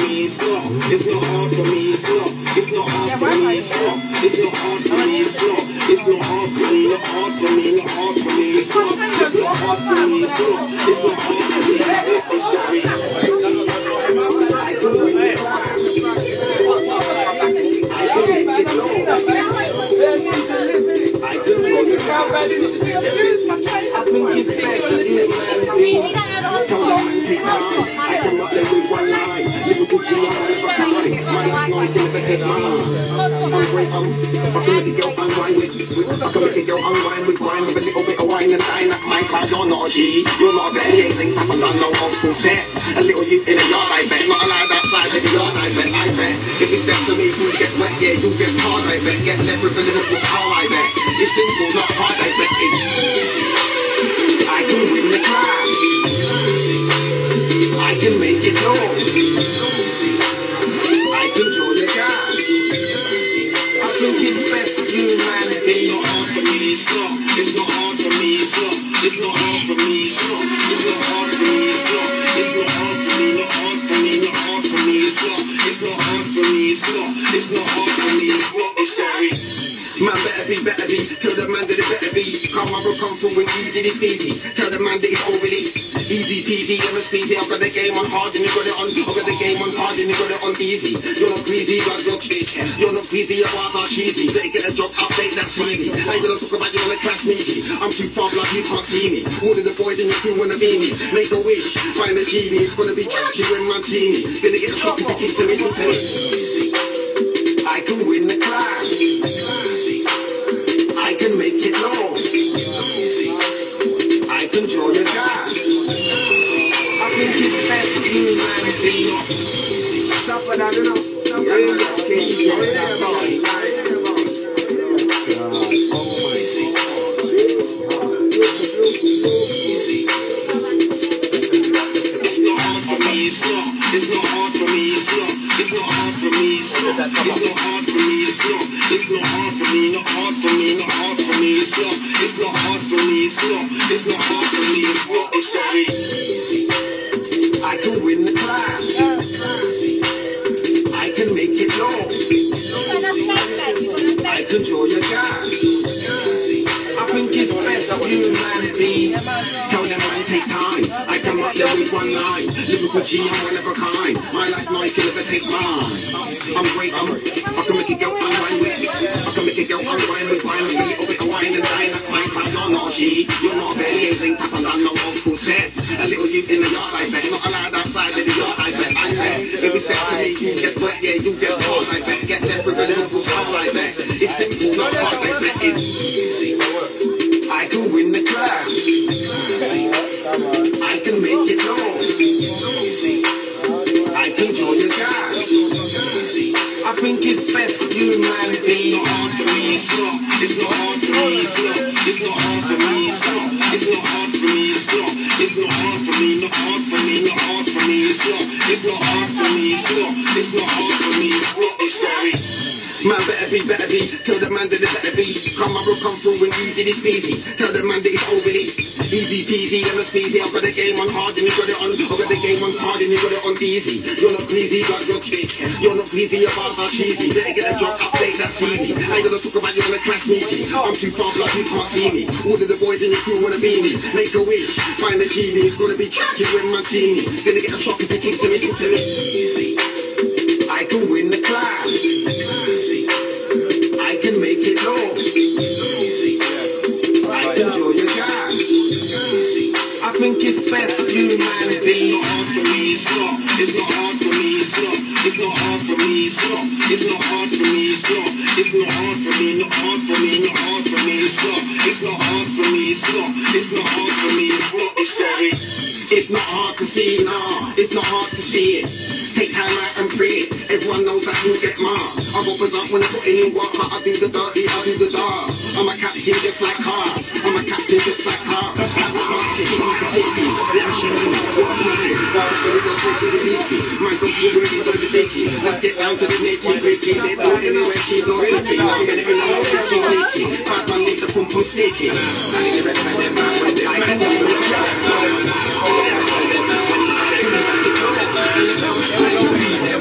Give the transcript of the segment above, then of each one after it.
me, it's not hard for me, it's not hard for me, it's not hard for me, it's not hard for me, not hard for me, not hard for me, it's not hard for me, it's not hard for me, you're not a anything, I've done no old school set. A little youth in a yard, I bet. Not allowed outside in the yard, I bet, I bet. If you step to me, you get wet, yeah, you get hard, I bet. Get left with a little car, I bet. It's simple, not hard, I bet. It's easy. I can win the crowd. I can make it known. I can draw the guy. I think it's best humanity. It's not hard for me, it's not. It's not hard for me, it's not. It's not hard for me, it's not. It's not hard for me, it's not. It's not hard for me, not hard for me, not hard for me, it's not. It's not hard for me, it's not. It's not hard for me, it's not. It's very easy. Man better be, tell the man that it better be. Come up and come from when you did it's easy. Tell the man that it's already easy, peasy, ever squeezy. I've got the game on hard and you got it on. I've got the game on hard and you got it on easy. You're not greasy, but you're cheesy. You're not greasy, your bars are cheesy. They get a job update, that's easy. I ain't gonna talk about you on the crash meeting. I'm too far blood, you can't see me. All of the boys in your crew wanna be me. Make a wish, find a genie. It's gonna be tricky when Mantini. Gonna get a shot with the team to make it easy. I can win the clash. I can make it long. I can draw the guy. I think it's best humanity. Stop it, I don't know. Stop it, I don't know. It's not hard for me, it's not. It's not hard for me, it's not. It's not hard for me, it's not. It's not hard for me, not hard for me, not hard for me, it's not. It's not hard for me, it's not. It's not hard for me, it's not. It's very easy. I can win the class. I can make it long. I can draw your guy. I think it's best of humanity. Tell them I take time. I come up there with one line. Liverpool G, I'm one of a kind. My life, Mike, can never take mine. I'm great, I can make it go, I'm wine with. I can make it go, I'm wine with wine. I'm a little bit of wine and dine. That's my crowd, you're not G. You're not there, anything happens, I'm not old school set. A little youth in the yard, I bet. Not allowed outside in the yard, I bet, I bet. If you step to me, you get wet, yeah, you get hard, I bet. Get left with a Liverpool child, I bet. It's simple, not hard, I bet. It's easy. I can win the clash. I can make it long. I can draw your guy. I think it's best humanity. It's not hard for me, it's not. It's not hard for me, it's not. It's not hard for me, it's not. It's not hard for me, it's not. It's not hard for me, not hard for me, not hard for me, it's not. It's not hard for me, it's not. It's not hard for me, it's not. It's very. Man better be, tell the man that it better be. Come up and come through when easy is easy. Tell the man that it's overly easy peasy, ever squeezy. I've got the game on hard and you got it on. I've got the game on hard and you got it on easy. You're not greasy, but you're cheesy. You're not greasy, your bars are cheesy. Better get a job update, that's easy. I ain't gonna talk about you on a crash meeting. I'm too far blood, you can't see me. All of the boys in your crew wanna be me. Make a wish, find a genie. It's gonna be tricky when Mantini. Gonna get a shock if you think to me, it's easy. I can win the clash. I can make it long. I can draw your guy. I think it's best humanity. It's not hard for me, it's not. It's not hard for me, it's not. It's not hard for me, it's not. It's not hard for me, it's not. It's not hard for me, not hard for me, not hard for me, it's not. It's not hard for me, it's not. It's not hard for me, it's not. It's very. It's not hard to see, nah. It's not hard to see it. Take time out and free it. Everyone knows that you get marked. I open up when I put in work, but I do the dirty, I do the dark. I'm a captain just like cars. I'm a captain just like cars. I'm a captain just like cars. Let's show you what I'm doing. I'm going to take you to the easy. My dog, you really don't be sticky. Let's get down to the nitty-gritty. They're not anywhere, she's not sticky. I'm going to be like, I'm going to be sticky. Bad man needs a pump on sticky. I need to recommend them man when they're mad. I need to recommend them man when they're mad. I don't know.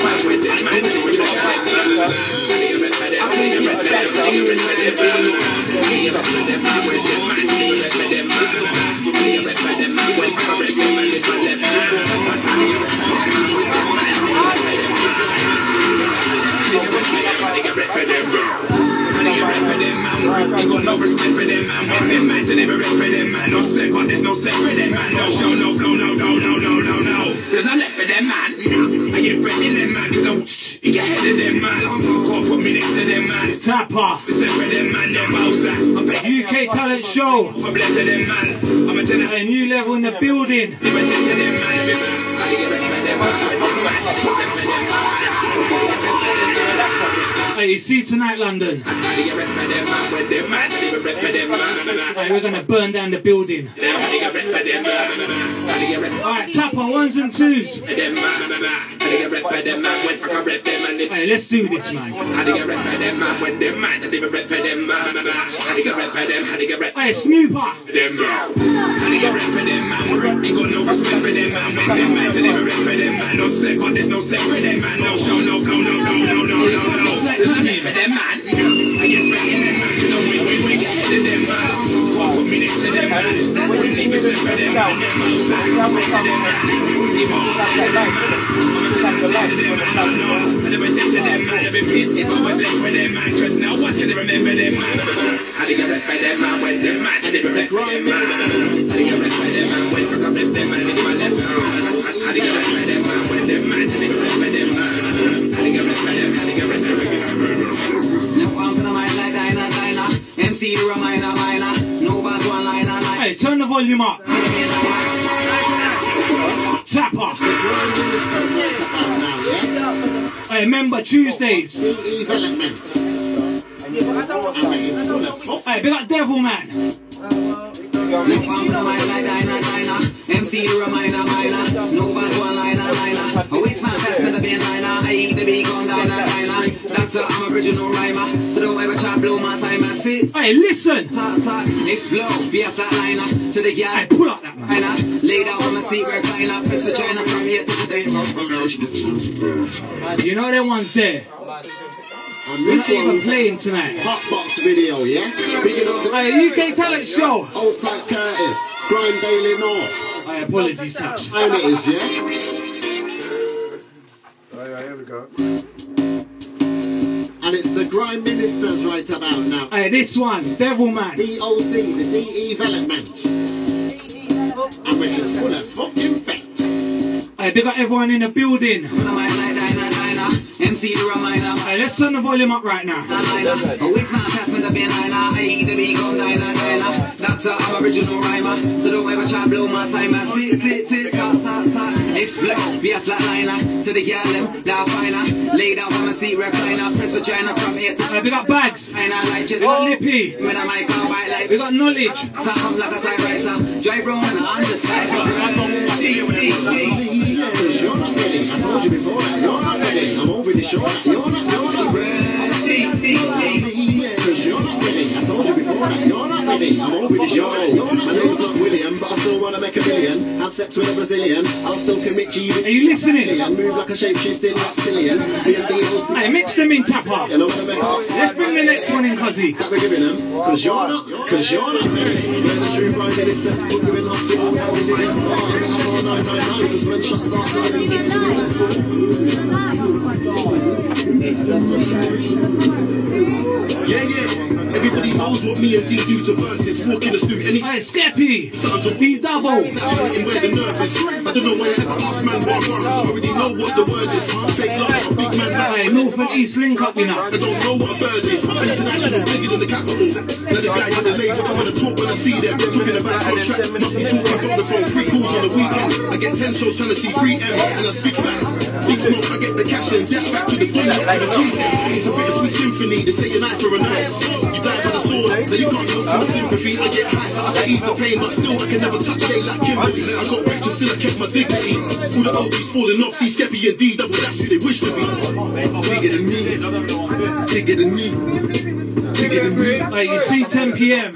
them, man. With them, man, deliver it for them, man. No set, but there's no set for them, man. No show, no flow, no. There's no left for them, man. I get bread in them, man, cause I you get ahead of them, man. I'm so cold, put me next to them, man. Tappa. We separate them, man, them UK talent show. For blessing them, man. I'm a tenant. A new level in the building. Give a ten to them, man. I get bread for them, man. Hey, you see tonight, London. Hey, we're gonna burn down the building. Alright, tap on ones and twos. Hey, let's do this, man. Hey, Snooper. Hey, turn the volume up. Tappa. Hey, remember Tuesdays. Hey, big up Devil Man. MC Romina Mila, no bad one liner liner. I waste my best for the beer liner. I eat the big on diner liner. Doctor, I'm original rhymer, so don't ever try to blow my time at it. Hey, listen. Talk, talk, explode, be a flat liner to the yard. Hey, pull up that liner. Lay down on my seat, recliner, press the china from here to the day. You know that one's there. And this one was playing tonight. Hot box video, yeah? UK talent show. Old Tag Curtis, Brian Bailey North. My apologies, Taps. And it is, yeah? Alright, here we go. And it's the Grime Ministers right about now. Hey, this one, Devil Man. DOC, the DE development. And we're just full of fucking fact. Hey, big up everyone in the building. MC Romina. Alright, let's turn the volume up right now. Always my pass with a bin liner. I eat the big on diner liner. Doctor, I'm original rhymer, so don't ever try to blow my timer. Tit tit tit tat tat tat. Explode, be a flatliner to the yellow, down finer. Lay down on my seat recliner, press vagina from here. Alright, we got Bags. We got Lippy. We got Knowledge. Tap up like a typewriter. Drive round and I'm the typewriter. I told you before that you're not ready. I'm already sure that you're not ready. Cause you're not ready. I told you before that you're not ready. I'm already sure that you're not ready. My name's not William, but I still wanna make a billion. Have sex with a Brazilian. I'll still commit to you. Are you listening? Move like a shape-shifting reptilian. Hey, mix them in, Tappa. Let's bring the next one in, Cuzzy. That we're giving them. Cause you're not ready. There's a true prime minister that's put you in hospital. How is it that Yeah. Everybody knows what me and D do to verses. Walk in the stoop, any Skeppy, something to D double. I don't know why I ever asked man bar bars. I already know what the word is. Fake love, big man. Hey, North and East link up, you know. I don't know what a bird is. International bigger than the capital. Let the guys in the lane talk when I talk when I see them. Talking about contract, must be talking from the phone. 3 calls on the weekend. I get 10 shows trying to see 3 M's, and I speak fast. Big smoke, I get the cash and dash back to the corner. It's a bit of Swiss symphony. They say you're night for a night. You die by the sword, now you can't look for the sympathy. I get high, so I can ease the pain, but still I can never touch shade like Kimberly. I got riches, still I kept my dignity. All the OGs falling off, see Skeppy and D double, that's who they wish to be. Bigger than me, bigger than me, bigger than me. Hey, you see 10 PM.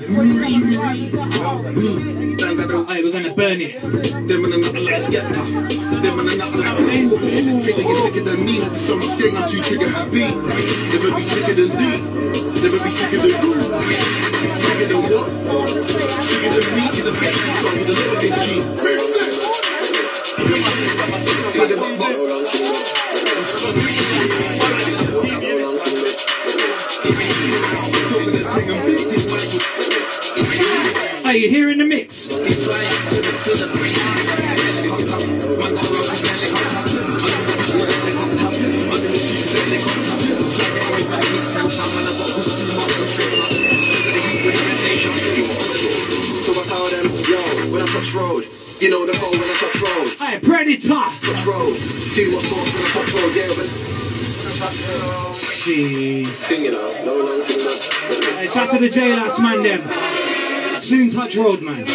Hey, we're gonna burn it. Them and another lights get up. Them and another lights get up. Think they get sicker than me, had to summer skin, I'm too trigger happy. Never be sicker than D. Never be sick of the group. Bigger than what? Bigger than me is a big song with a lowercase G. Mix this! you here in the mix. Road. You know the hole when I touch road. I am Predator. Touch road. See what sauce when I touch road. Yeah, but jeez. You know, no. Hey, shout out to the JLS man them. Soon touch road, man.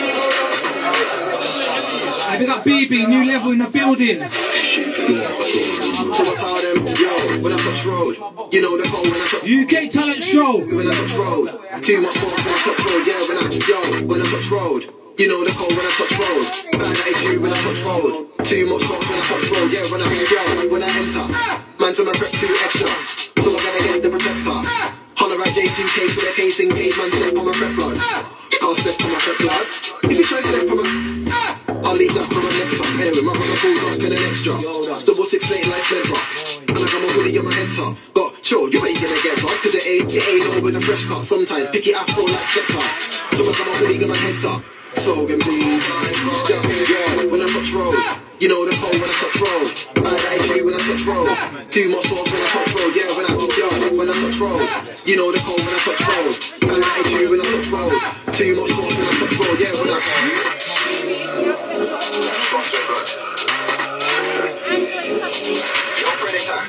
I big up BB, new level in the building. UK talent show. When I touch road. See what sauce when I touch road. Yeah, when I touch road. You know the cold when I touch road. Man, that is you when I touch road. Too much rock when I touch road. Yeah, when I hang out, when I enter. Man, to my prep too extra. So I gotta get the projector. Holler at JTK for the case in case man step on my prep blood. I'll step on my prep blood. If you try to step on my... I'll leave that for my next one. Here with my brother pulls up in an extra. Double 6 plate like sled rock. And I got my hoodie on my head top. But sure, you ain't gonna get rock. Cause it ain't always a fresh cut. Sometimes pick it up for like step cut. So I got my hoodie on my head top. So please, yeah, when I touch road, you know the hole when I touch road. Man, that is you when I touch road. Too much sauce when I touch road. Yeah, when I touch road, you know the hole when I touch road. Man, that is you when I touch road. Too much sauce when I touch road. Yeah, when I. Yo, Predator.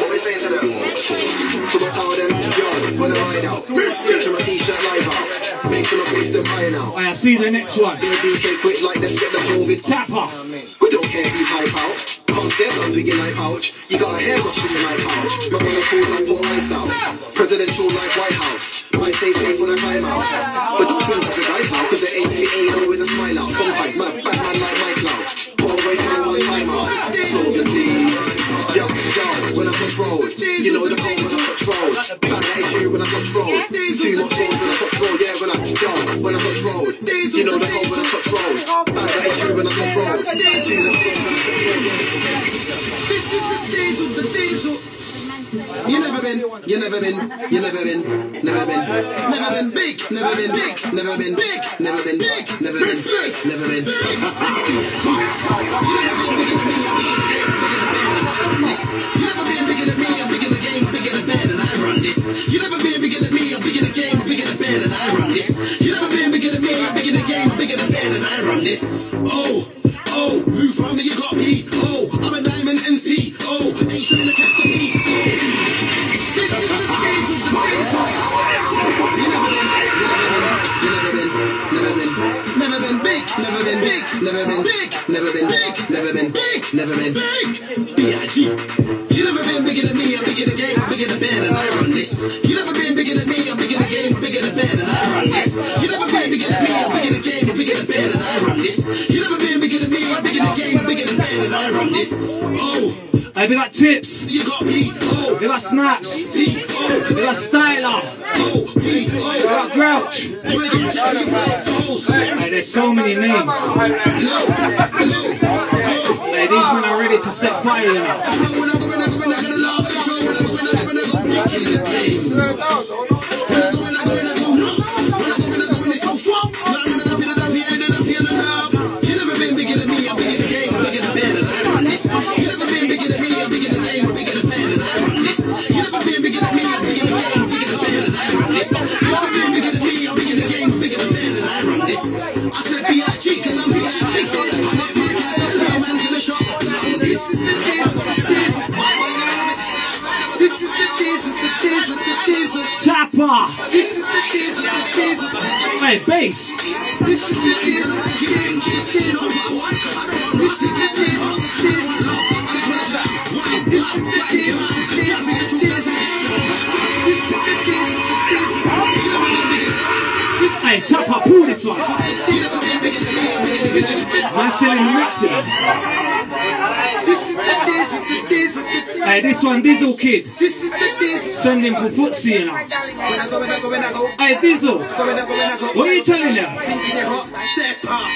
What we saying to them? So I tell them, yo, when I ride out, picture my t-shirt live out, make sure my face them high now. I see the next one. They're DK quick like let's get the COVID. Tappa. We don't care who's hype out. Can't scare guns with your night pouch. You got a hair brush in your night pouch. My brother calls like Port Ice now. Presidential like White House. Might stay safe when I climb out. But don't feel like the guys now, cause it ain't always a smile out. Sometimes my Batman like Mike now. Always have one time out. So the knees. Yo, when I touch road, you know the cold when I touch road. Man, that is you when I touch road. Too much sauce when I touch road. Yeah, when I touch road, you know the cold when I touch road. Man, that is you when I touch road. Too much sauce when I touch road. This is the diesel. You never been big. You never been bigger than me, I'm bigger than the game, bigger than bad, and I run this. You never been bigger than me, I'm bigger than the game, bigger than bad, and I run this. You never been bigger than me, I'm bigger than the game, bigger than bad, and I run this. Oh, move from me, you got me. Oh, I'm a diamond NC. Oh, ain't trying to catch the heat. Oh, this is the case of the things. You never been big. You never been bigger than me, I'm bigger than the game, I'm bigger than the band, and I run this. You never been bigger than me, I'm bigger than the game, bigger than the band, and I run this. You never been bigger than me, I'm bigger than the game, I'm bigger than the band, and I run this. You never been bigger than me, I'm bigger than the game, bigger than the band, and I run this. Oh, I got tips. You got me. Oh, you got snaps. See. Oh, you got styler. Oh, me. Oh, you got grouch. Hey, there's so many names. Hello. These men are ready to set fire now. You never been bigger than me, I'm bigger than the game, bigger than the band, and I run this. You never been bigger than me, I'm bigger than the game, bigger than the band, and I run this. You never been bigger than me, I'm bigger than the game, bigger than the band, and I run this. You never been bigger than me, I'm bigger than the game, bigger than the band, and I run this. I said B.I.G. cause I'm B.I.G. This is the days with the days. This is the days with the days with the days with Tappa. This is the days with the days with the days. Bass. This is the days with the days with the days with the. This is the days with the days with the days. This is the days with the days with the days. This is the days with the days with the days. Hey, Tappa, pull this one. I'm still in Mexico. This is the days of the days of the days. Hey, this one, Dizzle Kid. This is the days. Send him for footsie now. Hey, Dizzle. What are you telling them? Step up.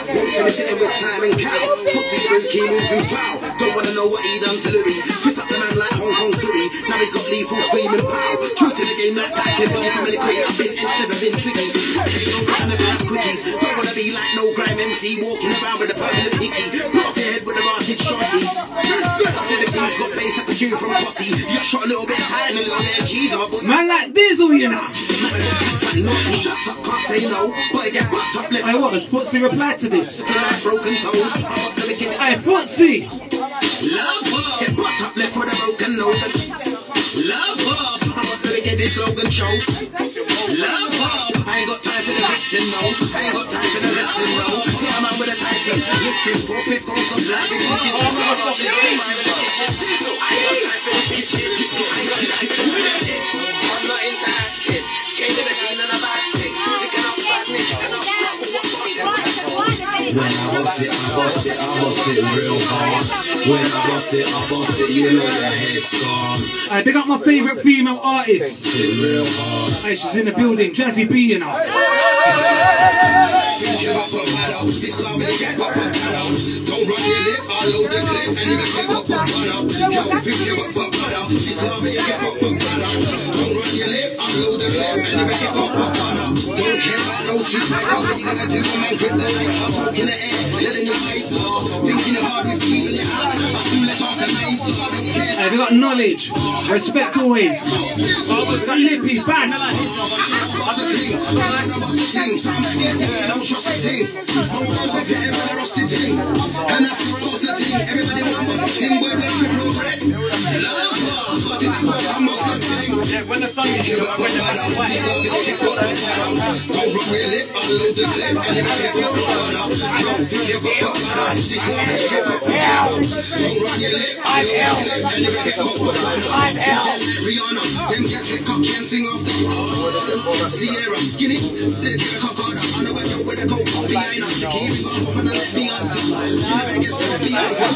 Watching and sitting with time and cow. Footsie freaky, moving pow. Don't wanna know what he done to Louis. Twist up the man like Hong Kong Fury. Now he's got lethal screaming pow. True to the game like Pac-Man, but you family creator. I've been and never been tweaking. monkeys. Don't wanna be like no crime MC walking around with a pile of hickey. Put off your head with a marted shotty. I said the team's got bass like a tune from Potty. You shot a little bit higher than a little bit of cheese on. Man like Dizzle, you know. Shut up, can't say no. But get butt up. Hey, what does Footsie reply to this? Broken toes. Hey, Footsie. Love get butt up left with a broken nose. Love up, I'm about to get this slogan show. Love up, I ain't got time for the victim, no. I ain't got time for the rest and no. Yeah, I'm out with a Tyson, lifting 4 feet goes from slapping. I ain't got time for the bitches. I ain't got time for the bitches. I'm not into acting. Came to the scene and I'm acting. You can up badness, you can up struggle. When I bust it, I bust it, I bust it real hard. When I bust it, you know your head's gone. I pick up my favourite female artist. Real hard. Hey, she's in the building, Jazzy B, you know. This love ain't get up for battle. Don't run your lip, I load the clip and even get up for battle. You don't think you're up for battle. This love ain't get up for battle. Don't run your lip, I load the clip and even get up for battle. Don't care about no shit, I tell you what you're gonna do, man, grip the light, I'll smoke in the air, letting your eyes fall, thinking hard with keys in your heart, I soon let off the lights, so I don't care. Hey, we got knowledge, respect always. Oh, we got lippy, bang. Don't trust the thing. No girls are getting better off the thing. And after all was the thing, everybody wants the thing. We're not people red. Love us, but this boy almost the thing. When the fun is over, when the battle, this love is get up and down. Don't rock your lip, unload the clip, and if I get up and down, don't think you're up and down. This love is get up and down. Don't rock your lip, unload the clip, and if I get up and down. Tell Rihanna, them cactus cock can't sing off the Sierra, skinny, stick to the cock on her. I know I know where to go, I'll be in her. She keep me off, and I let me answer. She never gets to the answer.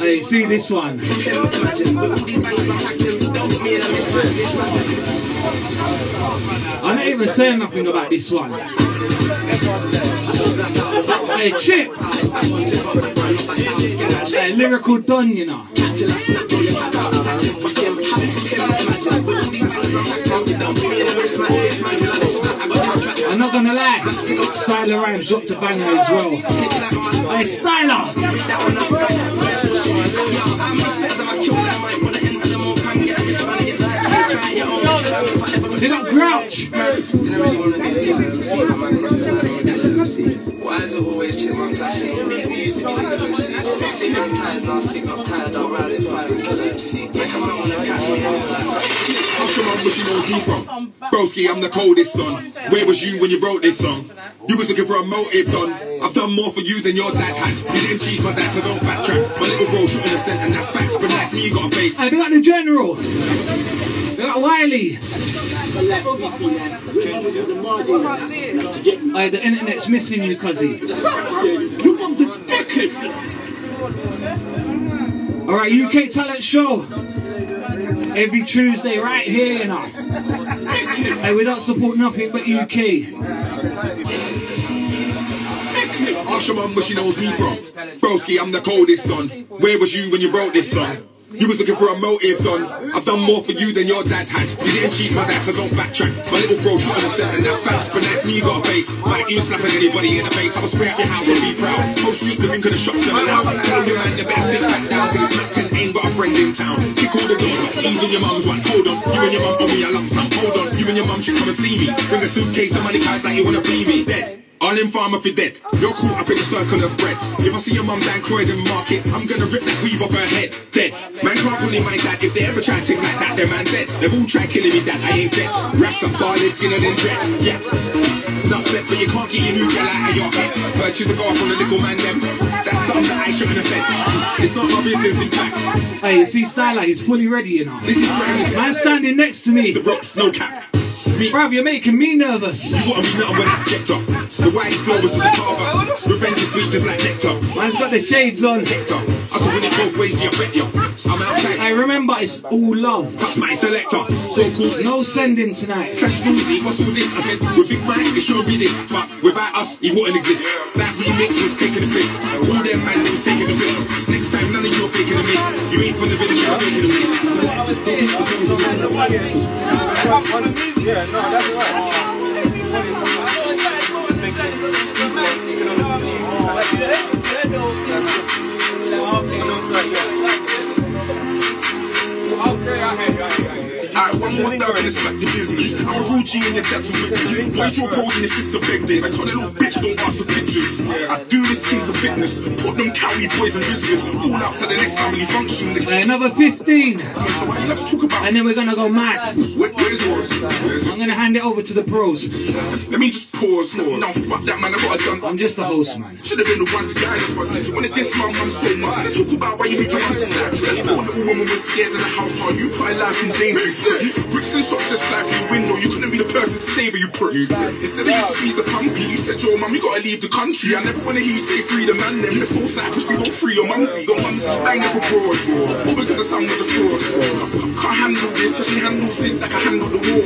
Hey, see this one. I'm not even saying nothing about this one. Hey, Chip. Hey, lyrical Don, you know. I'm not gonna lie, Stylerrhymes dropped a banger as well. Hey, Styler! They got Grouch! Why is it always chip on clashing? All these we used to be niggas MCs. Sick, I'm tired, not sick, not tired. I'll rise at 5 and kill an MC. Make a man wanna catch me on life. How come I'm looking on you from? Broski, I'm the coldest son. Where was you when you wrote this song? You was looking for a motive, son. I've done more for you than your dad has. You didn't cheat my dad, so don't backtrack. My little bro shooting a cent and that's facts. But that's me, you got a face. Hey, we got the General. We got Wiley. Aye, the internet's missing you, cuzzy. You want the dickhead? Alright, UK Talent Show. Every Tuesday, right here, you know. Hey, we don't support nothing but UK. Ask your mum where she knows me from. Broski, I'm the coldest son. Where was you when you wrote this song? You was looking for a motive, son. I've done more for you than your dad has. You didn't cheat my dad, so don't backtrack. My little bro shot on a set and that's facts. But that's me, you got a face. Like you slapping anybody in the face. I was straight at your house and be proud. Whole street looking to the shop, selling out. Tell your man you better sit back down till it's mapped and ain't got a friend in town. Kick all the doors off, even your mum's one. Hold on, you and your mum owe me a lump sum. Hold on, you and your mum should come and see me. Bring a suitcase of money, guys, like you wanna be me. Dead. I'll inform if you're dead. You're caught up in a circle of bread. If I see your mum Dan Croyd in the market, I'm gonna rip that weave off her head. Dead. Man can't bully my dad. If they ever try to take like that, they're man dead. They've all tried killing me, dad. I ain't dead. Raps up, barlid, skinner than dread. Yeah. Not set, but you can't get your new girl out of your head. Purchase a girl from the little man them. That's something that I shouldn't have said. It's not my business, in fact. Hey, you see Styler, he's fully ready, you know. This is madness. Man standing next to me. The ropes, no cap. Me. Bruv, you're making me nervous. You want to be nothing when I stepped up. The white flowers is a carver. Revenge is sweet just like nectar. Man's got the shades on. I remember it's all love. No sending tonight. Without us, he wouldn't exist. That remix was taking the piss. All them man was taking the piss. Next time, none of you are faking the mix. You ain't from the village, you're faking the mix. Yeah, no, that's right. Alright, one more thug and it's like the business. I'm a rude G in your depths with witness. Played your code and your sister begged it. I told that little bitch don't ask for pictures. I do this thing for fitness. Put them county boys in business. Fallouts at the next family function. Another 15. And then we're gonna go mad. I'm gonna hand it over to the pros. Let me just pause. No, fuck that man, I got a gun. I'm just the host, man. Should have been the one to guide us, but since you wanted this man, I'm so much. Let's talk about why you need to run to sack. Poor little woman was scared of the house car. You put her life in danger. Bricks and shots just fly through your window. You couldn't be the person to save her, you prick. Instead of you squeeze the pumpy, you said, yo, mum, you gotta leave the country. I never wanna hear you say free the man, then. Let's go cycling, go free your mumsy. Your mumsy bang up abroad. All because the sun was a fraud. Can't handle this, she handles it like I handle the war.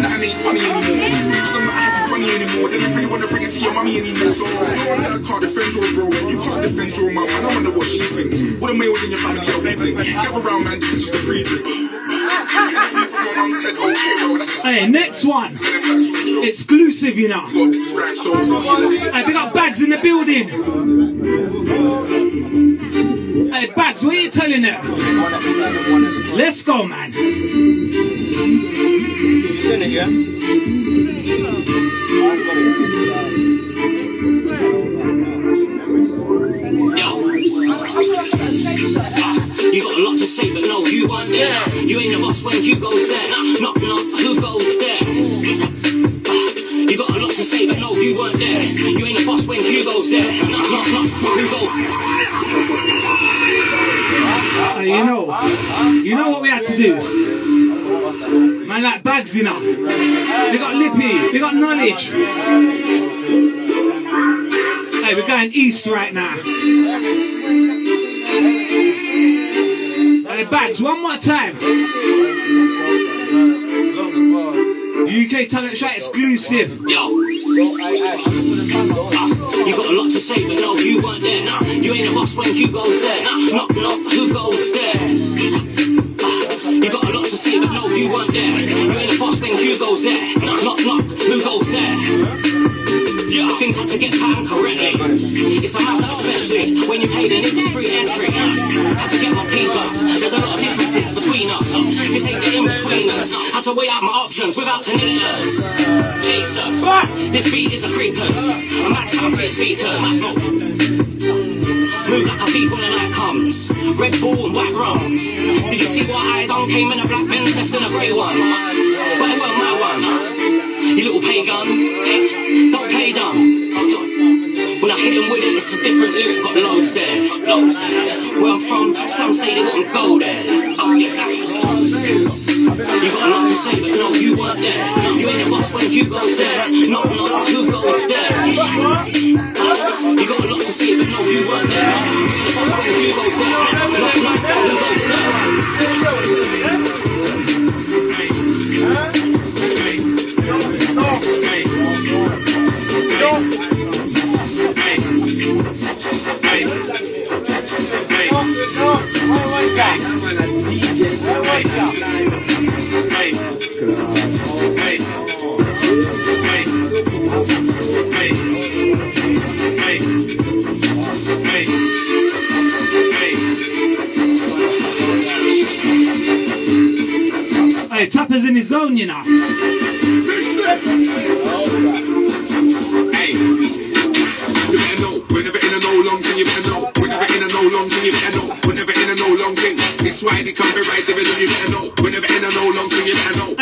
That ain't funny anymore. Because I'm not happy bunny anymore. They don't really wanna bring it to your mummy anymore. So, you're on that can't defend your bro. You can't defend your mum. I don't wonder what she thinks. All the males in your family are weaklings. Gather around, man, this is just hey, next one. Exclusive, you know. Hey, we got Bags in the building. Hey, Bags, what are you telling her? Let's go, man. You got a lot to say, but no, you aren't there. You ain't the boss when you goes there. Knock, knock, who goes there? You got a lot to say, but no, you weren't there. You ain't the boss when you goes there. Knock, knock, knock, who goes there? You know what we had to do? Man, like Bags, you know. We got Lippy, we got Knowledge. Hey, we're going east right now. Hey, Bags, one more time. UK Talent Show exclusive. Yo. You got a lot to say, but no, you weren't there. Nah, you ain't the boss when you goes there. Nah, knock, knock, who goes there? You got a lot to say, but no, you weren't there. You ain't the boss when you goes there. Nah, knock, knock, who goes there? Yeah. Things had to get planned correctly. It's a matter especially when you paid and it was free entry. Had to get my P's up. There's a lot of differences between us. This ain't the in-between us. Had to weigh out my options without tinnitus. Jesus, this beat is a creepers. I'm at time for speakers. Move like a thief when the night comes. Red Bull and white rum. Did you see what I done? Came in a black Benz, left in a grey one. But it weren't my one. You little pagan. Hey. Don't play dumb. When I hit him with it, it's a different lyric. Got loads there, loads there. Where I'm from, some say they wouldn't go there. Oh yeah. You got a lot to say, but no, you weren't there. You ain't the boss when you goes there. Knock, knock, who goes there? You got a lot to say, but no, you weren't there. You ain't the boss when you goes there. Knock, knock, who goes there? Hey, Tappa's in his zone, you know. Hey,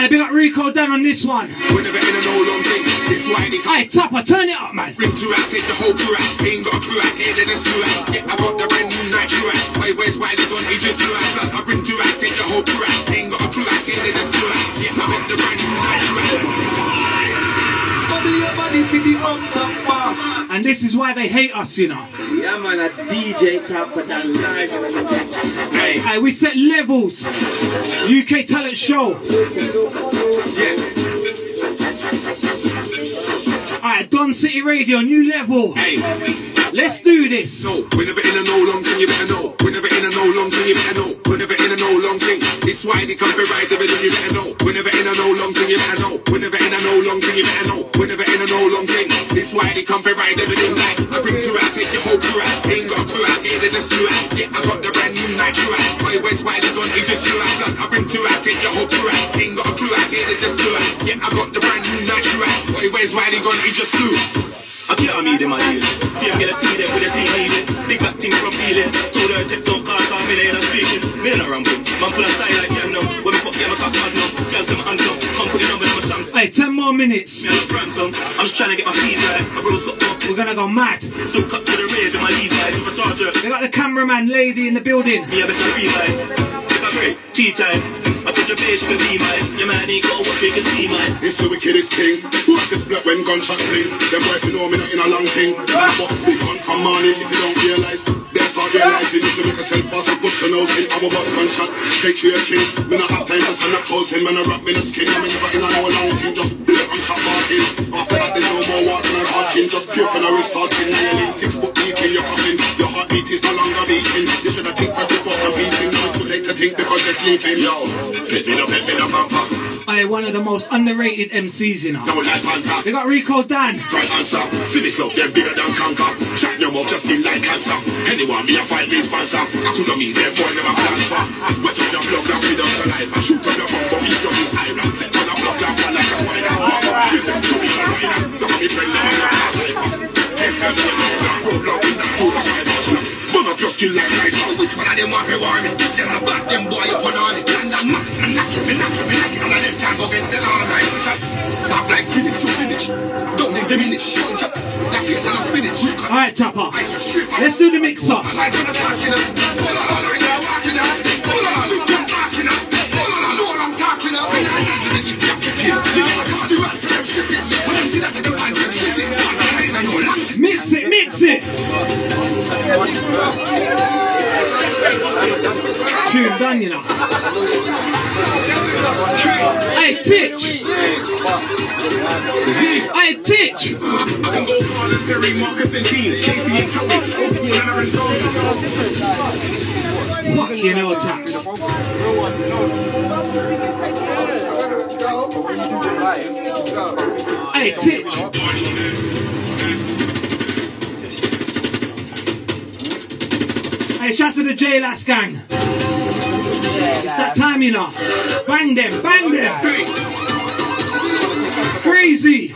big up Rico down on this one. Whenever in a no long thing, it's why they come. Hey, Tappa, turn it up, man. Bring two out, take the whole crew out. Ain't got a crew out, here, let's do out. Yeah, I got the brand new night crew out. Wait, where's why they gone? He just do out. I bring two out, take the whole crew out. Ain't got a crew out, here, let's do out. Yeah, I got the brand new night crew out. Bubble your body for the upper pass. And this is why they hate us, you know. Yeah, man, a DJ Tappa Don live. Hey, we set levels. UK talent show. Yeah. Alright, Doncityradio, new level. Hey. Let's do this. No, we're never in a no long thing, you better know. We're never in a no long thing, you better know. We're never in a no long thing. It's why they can't be right, everything you better know. We're never in a no long thing, you better know. We're never in a no long thing, you better know. We're never in a no long thing. It's why they can't be right, everything like I bring two out, take your whole crew out. They ain't got a crew out, yeah, they just threw out. Yeah, I got the brand new night crew out. Boy, where's why they gone, he just threw out. I bring two out, take your whole crew out. They ain't got a crew out, yeah, they just threw out. Yeah, I got the brand new night crew out. Boy, where's why they gone, he just threw out. I can't meet them, I deal. See, I'm gonna see them with a see need it. Big back thing from Peeling. Told her take no car, call me, I'm speaking. Me and I ramble. Man full of style like them now. When we fuck them, I can't know. Girls, them hands up. Come put the number, I'm a Samsung. Hey, 10 more minutes. Me, I'm a Branson. I'm just trying to get my fees right. My bros got up. We're gonna go mad. So cut to the rage of my Levi's. I'm a sergeant. They got the cameraman lady in the building. Me, I better revive. Take a break. Tea time. Your bitch could be mine. Your man ain't got what they can see mine. It's the wicked is king. What this blood when gunshots clean. Them wife you know me not in a long thing. I bust big gun from morning. If you don't realise, they'll start realising. If you make yourself fast and push your nose in, I will bust gunshot straight to your chin. Me not have time to stand up cold in. Man I wrap me in a skin. I'm never in a no long thing. Just blood gunshot barking. After that there's no more walking and talking. Just pure for the real starting. Nailing 6 foot deep in your coffin. Your heartbeat is no longer beating. You should have think first before competing. Now it's too late to think because you're sleeping. Yo. I one of the most underrated MCs, you know. They got Rico Dan. Right answer. Silly slow, they're bigger than conquer. Chat your mouth, just skin like cancer. Anyone me a fight this sponsor. I could not meet them boy never planned for. Watch up your block like without your life. I shoot up your bum bum, eat up his island. Set on a block like one like a spider. Walk up, shoot them, shoot me a rider. Look at me friend, I'm a life. Take them to the block, roll block, in that door, that's right. Burn up your skin like light. Which one of them want to warn me? Them the back, them boy, you put on it. And knock it, and knock it, and knock it, and knock it. None of them can go against the law, right? Pop like critics, you finish. Don't need diminish. That face and a spinach. Alright, Tappa. Let's do the mix up. I don't attack in us. Pull on her, you're walking us. Pull on her, you're talking us. Pull on her, Lord, I'm talking up. And I ain't gonna keep you kicking. You gotta call the rats for them shipping. When I'm see that, I can find them shitting. I ain't no long time. Mix it, mix it. Tune done, you know. Hey, Titch! Hey, Titch! I can go on and Perry, Marcus and Dean, Casey and Joey, Oski, Anna and Joey. Fucking hell, tax. Hey, Titch! Hey, shouts to the J-Lass gang. It's that time, you know. Bang them, bang them. Crazy.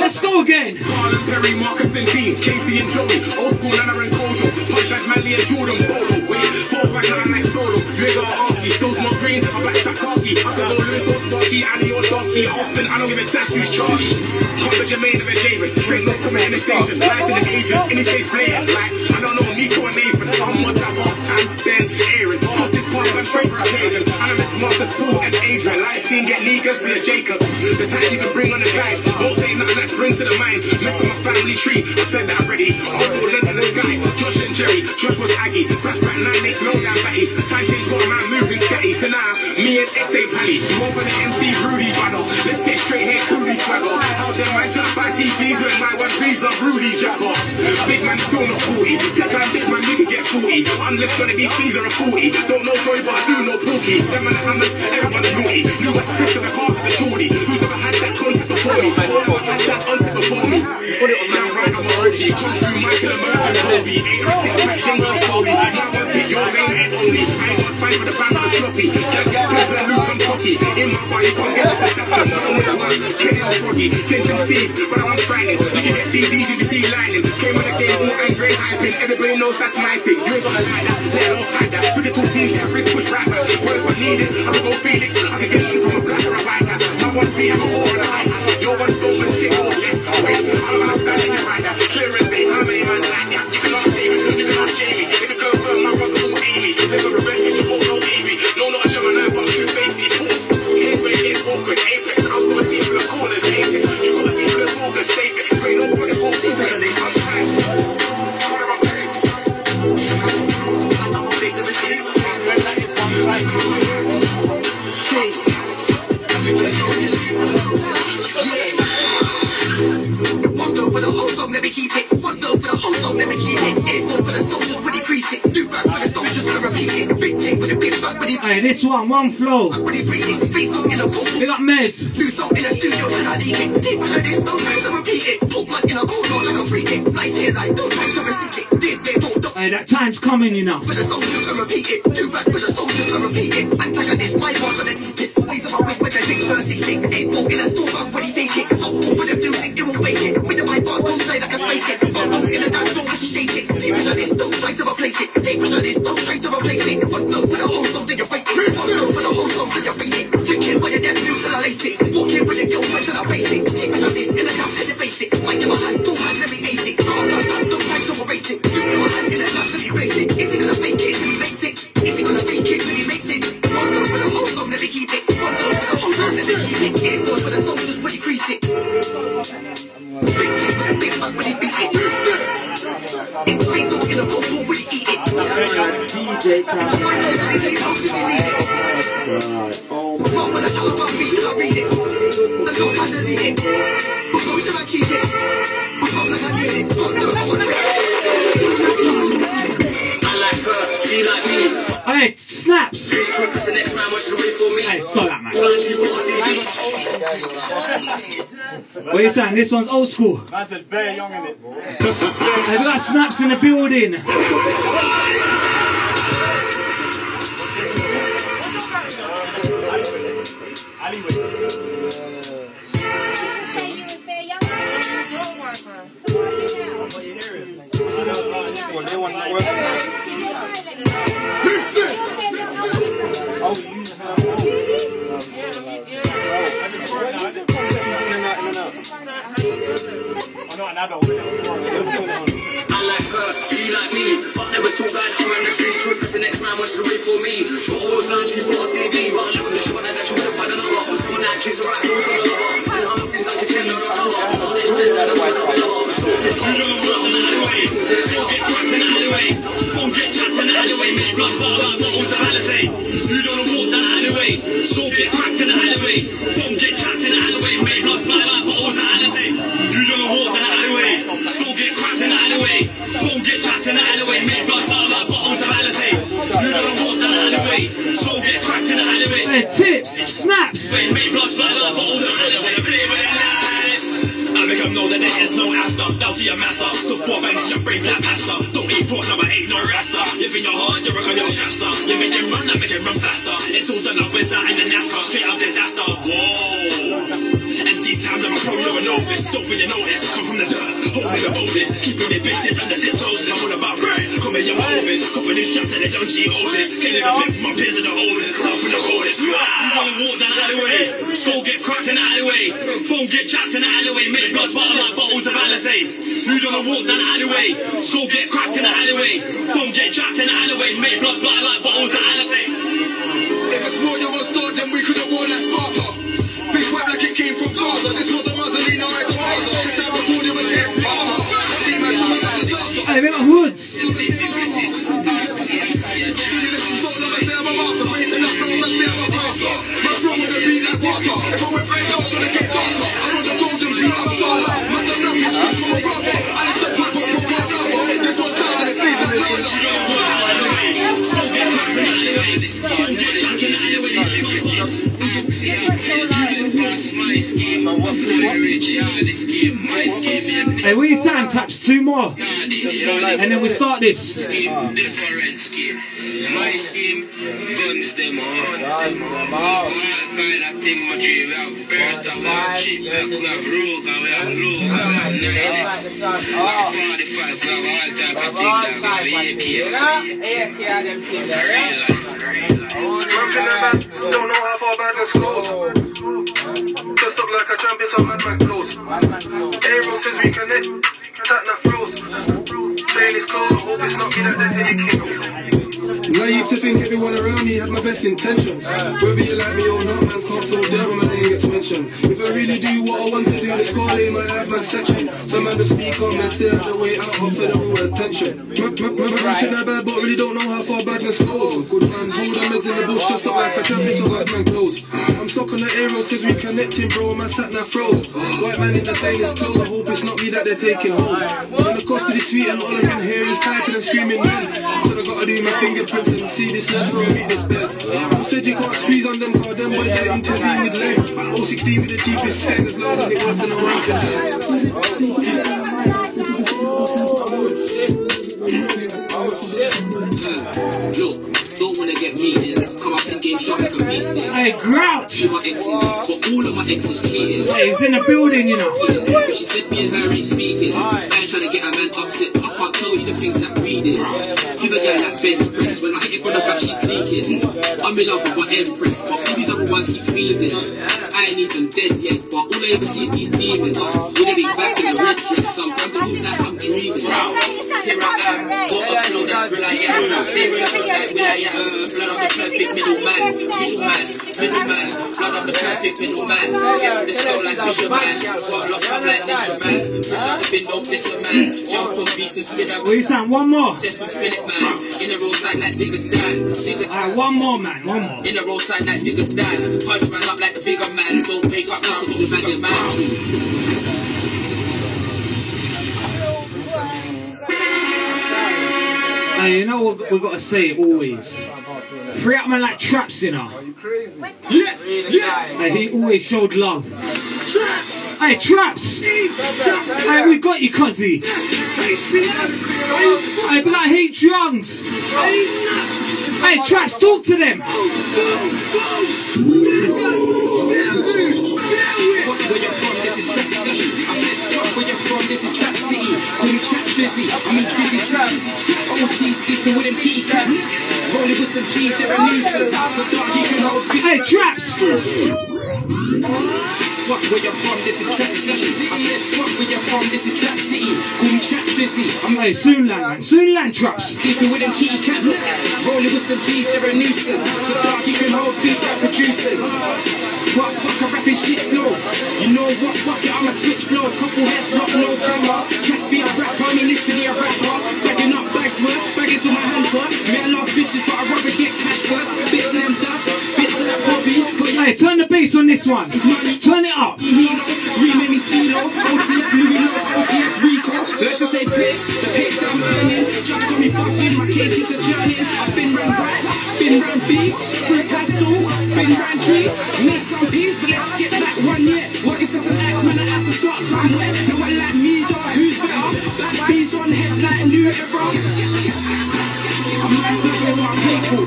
Let's go again. Harlan, Perry, Marcus and Dean, Casey and Joey, old school Anna and Kojo, Punch like Manly and Jordan Bolo. Wait, 4-5-9 like Solo. You ain't gotta ask me. Those more green, I'm back to Kaki. I can go Lewis or Sparky, Annie or Darky. Often I don't give a dash who's Charlie. Call the Jermaine of a Javen. Straight no comment in the station. Life in the agent, in his face playing like. I don't know Miko and Nathan, I'm on that hard time, then Aaron. Off this park, I'm straight for a pagan. I don't miss Marcus, Paul and Adrian. Light skin get niggas with a Jacob. The time you can bring on the guy. Don't say nothing that springs to the mind. Messing my family tree, I said that already. I'll go live in the sky. Josh and Jerry, Josh was Aggie. Flashback 9 days, no down batties. Time change got a man moving scatty. So now, me and X ain't pally. You over the MC Rudy battle. Let's get straight here, Rudy swaggle. How dare my drop by CPs when my 1 3s are Rudy Jackal. Big man still not 40. That man big man, you can get 40. Unless gonna be things are a 40. Don't know Joy, but I do know Pookie. Them man the hammers, everyone's naughty. New West Chris and the car is a shorty. Who's ever had that concept before me? I've never had that concept before me. Put it on now, right, I'm a OG. Come through Michael and Mervyn Colby. 8 or 6 pack, James and Colby. My one's hit, yours ain't only. I ain't got time for the band, but the sloppy. Can't get people and Luke and Pocky. In my bar, you can't get the successful. Not on the one, Kenny or Froggy. Kent and Steve, but I'm frightening. You can get DDs if you see lining. Came on the game, all and great hyping. Everybody knows that's my thing. You ain't gonna like that, let it all fight that. We can talk teams, yeah, Rick push right back. What if I need it? I can go Felix. I can get shit from a black or a white cat. My one's me, I'm a whore and a high hat. Your one's gold and shit, all left. Wait, I'm about to stand in your rider. Clear as day, how many man like that? You can ask David, you can ask Jamie. If you go first, my one's all Amy. Take a revenge, you won't know Davey. No, not a Gemini, but I'm too feisty. Here's where it gets awkward. Apex, I'll start a team with a Hey, this one flow. Big up Mez. Hey, that time's coming, you know. What are you saying? This one's old school. That's a bare young in it. Hey, we got Snaps in the building. Hey, we sound taps two more, and then we start this. Different scheme, my scheme, guns them all. Naive to think everyone around me had my best intentions. Whether you like me or not, man, can't feel there when my name gets mentioned. If I really do what I want to do, the score lane might have my section. Some man just speak on and stare at the way out for the whole attention. Everything I bad, but really don't know how far badness goes. Good man's all the meds in the bush, just up like a champion, so bad man close. I'm stuck on on the aero since we connecting, bro. My sat now froze. White man in the plane is closed. I hope it's not me that they're taking home. When the cost of the suite and all I can hear is typing and screaming men. So I gotta do my fingerprints and see this nurse room meet this bed. Who said you can't squeeze on them, God? Them boy getting interviewed with length. 016 with the cheapest set as long as it was in the market. Look. Don't wanna get meeting. Come up and game shot like a beast. Hey, Grouch! All my exes, but all of my exes cheating. Hey, he's in the building, you know. She said me and Harry speaking. I ain't trying to get a man upset. I can't tell you the things that we did. Give a guy that bench press. When I hit it from the back, she's sneaking. I'm in love with my empress, but all these other ones keep feeding. I ain't even dead yet, but all I ever see is these demons. With a big back in a red dress, sometimes I feel like I'm dreaming. Here I am, got a flow that's real I am. Stay real for life when I am. Blood on the perfect middleman. Blood on the perfect middleman. Get on the soul like fisherman. Got locked up like nature man. Push out the window, listen man. Jump on beats and spin out. We sound one more. Just from Philip man. In the roadside like biggest dad. Alright, one more man, one more. In the roadside like biggest dad. Punch man up like the bigger man. Don't make up now for the banging man. You know what we've got to say always? Free up man like Traps, you know. Are you crazy? Yeah, yeah. He always showed love. Traps! Hey, Traps! Traps. Hey, we got you, cuzzy. Hey, but I hate drums. Hey, Traps, talk to them. Where you're from, this is Trap City. I said, where you're from, this is Trap City. Call me Trap Trizzy, I mean Trizzy Traps. OT's sleeping with them tea caps. Rolling with some G's, there are news for the top, so dark you can hold. Hey, Traps! Fuck where you're from, this is Trap City. I said, fuck where you're from, this is Trap City. Call me Trap Trizzy. Hey, Soonland, man. Soonland Traps. Sleeping with them kitty cats. Rolling with some G's, they're a nuisance. So dark you can hold beats like producers. But fuck, I'm rapping shit slow. You know what, fuck it, I'ma switch floors. Couple heads, rock, no jammer. Tracks be a rapper, I mean literally a rapper. Bagging up bags worth, bagging till my hands worth. Me, I love bitches, but I'd rather get cash first. Bits to them dust, bits to that Bobby. Hey, turn the bass on this one. Turn it up. Remini CeeLo, OTF, Louis Love, OTF, Rico. Learn to say piss, the piss that I'm earning. Judge got me fucked in, my case is adjourning. I've been round right, been round B, through pastel, been round trees. Need some peace, but let's get back one year. Working for some acts, man, I have to start somewhere. No one like me, dog, who's better? Black bees on head like new era. I'm like the way my people.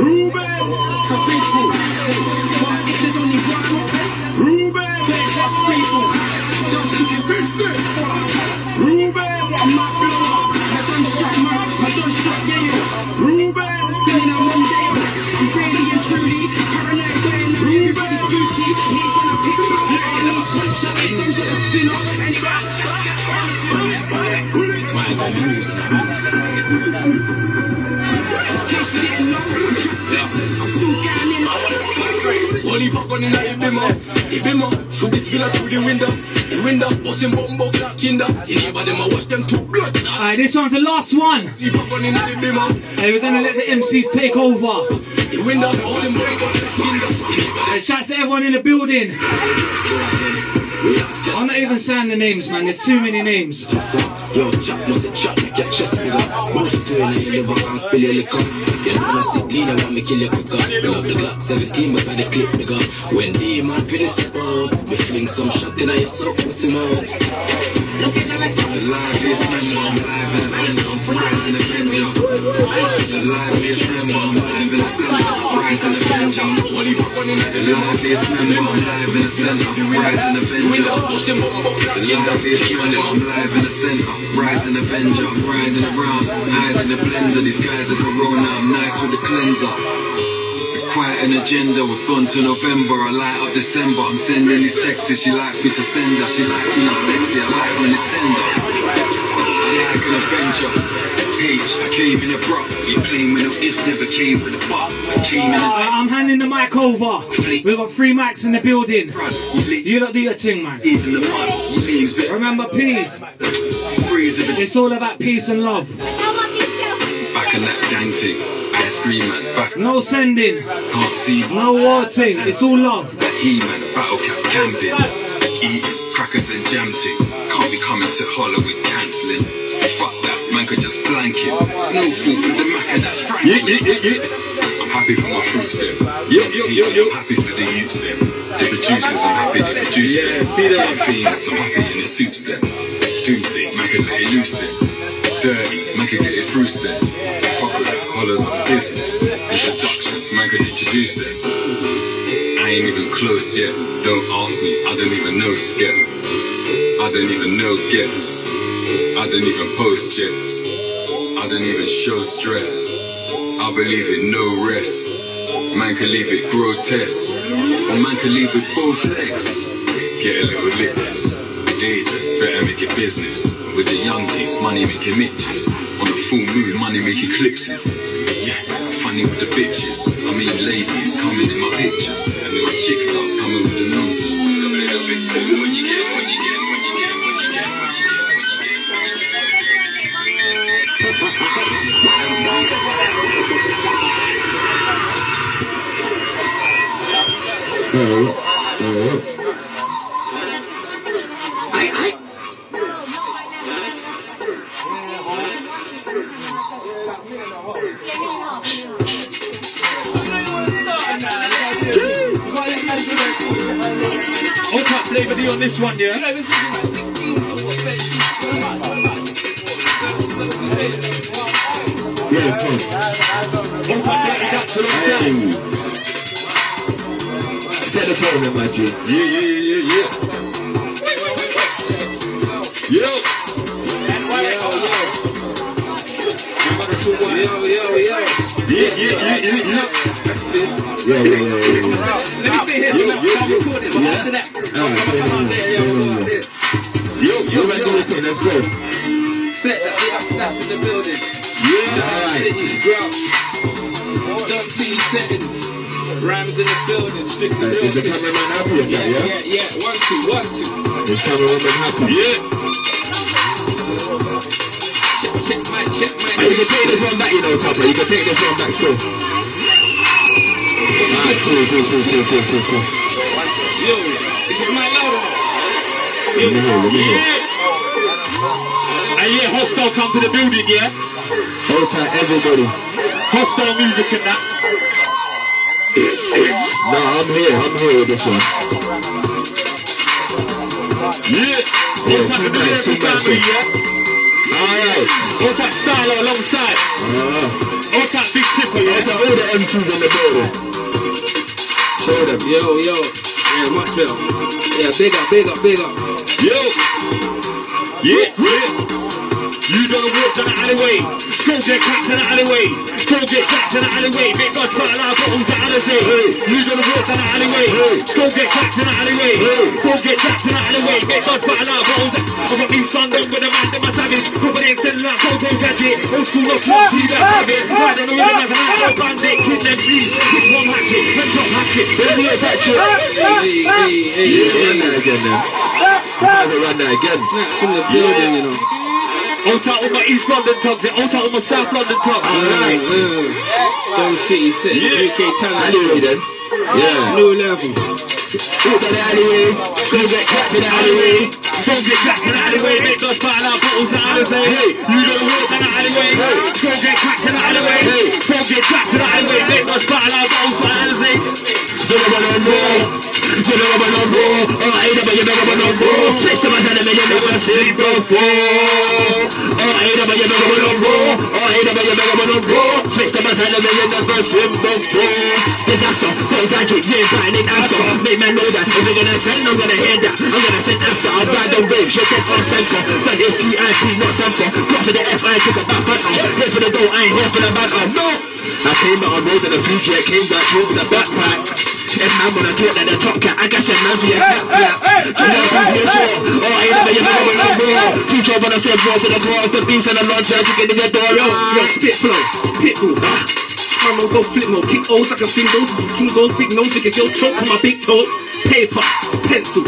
Ruben, the people. But if there's only one, shoot this villa through the window, bossing bombo clock kinder. Anybody ma watch them two blood. Alright, this one's the last one. Hey, we're gonna let the MCs take over. The window, bossing bombo. Shouts to everyone in the building. I'm not even saying the names, man. There's too many names. Yo, chap, must have chop like your chest bigger. Most doing it, you never can't spill your liquor. You don't wanna sit leaner, want me kill you quicker. Bring up the Glock 17, but by the clip bigger. When the man penis step out, we fling some shot in your sock, pussy mouth. The liveliest man, I'm live in the center. I'm rise in the venture. The liveliest man, I'm live in the center. Rise in the venture. The liveliest man, I'm live in the center. Rise in the venture. The liveliest man, I'm live in the centre. Rising Avenger, I'm riding around. Hide in the blender, these guys are Corona. I'm nice with the cleanser. Be quiet an agenda, was gone to November. I light up December, I'm sending these texts. She likes me to send her, she likes me, I'm sexy. I like when it's tender. I like an Avenger. I came in abrupt, you playing with no ifs, never came with a but. I'm handing the mic over. We've got 3 mics in the building. You lot do your thing, man. Remember, peace. It's all about peace and love. Back in that gang thing. No sending, no warting, it's all love. That He-Man, battle cap camping, eating crackers and jam ting. Can't be coming to holler with cancelling. Fuck that, man could just blank it. Snowfall with the Mac and that's Franklin. I'm happy for my fruits then. I'm happy for the youths then. The producers, I'm happy they produce them. Getting fiends, I'm happy in the suits then. Doomsday, man could let it loose then. Dirty, man could get his roost then. Fuck with that, hollers on business. Introductions, man could introduce them. I ain't even close yet. Don't ask me, I don't even know Skep. I don't even know Gets. I don't even post jets. I don't even show stress. I believe in no rest. Man can leave it grotesque, or man can leave it both legs. Get a little liquors. Agent, better make it business. With the young G's, money making niches. On a full moon, money making clipses. Yeah, funny with the bitches. I mean ladies coming in my pictures. And then my chick starts coming with the nonsense. They play the victim on this one, yeah? Set the tone there, my G. Yeah. Let's go. Set that big up, snaps in the building. Right. Don't see settings. Rhymes in the building. Strict the real. Is the cameraman happy with that, yeah? Yeah. 1, 2, 1, 2. Is the cameraman happy? Yeah. Check, man. You can take this one back, you know, Tappa. You can take this one back still. Cool. Yo, this is my loud one. Let me hear. And yeah, hostile come to the building, yeah? Hold tight, everybody. Hostile music and that. Nah, I'm here with this one. Yeah, two minutes. Alright. Hold tight, style alongside. Hold tight, big tipper, yeah? Hold tight, all the MCs in the building. Show them. Yo. Yeah, much better. Yeah, big up. Yo. You don't walk down the alleyway. School get cracked in the alleyway. School get cracked in the alleyway. Big God's right now, got all the others in. You don't walk down the alleyway. School get cracked in the alleyway. School get cracked in the alleyway. Big God's right now, got all the others in. I'm up East London with a man in my savage. Property extended out, so don't catch it. Old school rock, you see that private. I don't know what the man's an out of bandit. Kiss them please. Kiss one hatchet. Let's drop hatchet. Let me attach it. Yeah, run that again now. You guys run that again. Snaps in the building, you know. On top of my East London clubs, and on top of my South London clubs. Alright. Doncity, set UK talent. Alleyway then. Yeah. New level. Walk down the alleyway. Go get cracked in the alleyway. Don't get cracked in the alleyway. Make us find out bottles that others say. Hey, you don't walk down the alleyway. Go get cracked in the alleyway. Don't get cracked in the alleyway. Make us find out bottles that others say. You never know more. You never know more. Switch to my side and you never see before. I ain't never know more. Switch to my side and you never see before. Disaster, cause I keep me finding after. Make man know that if you're gonna send, I'm gonna hear that. I'm gonna send after. I'll ride the wave, just get off center. But if T.I.P. not center, cross to the F.I. took a back front. Here for the door, I ain't here for the back. No! I came out on road in the future, I came back through with a backpack. If man wanna talk like the top cat, I guess a man be a cat. I ain't never know more. Teacher wanna say more to the core of the beast and the launcher to get in the door. Yo, spit flow, pitbull. Come on, go flip mode, kick O's like a fling. Those is king goes, big nose, make a girl choke on my big toe. Paper, pencil.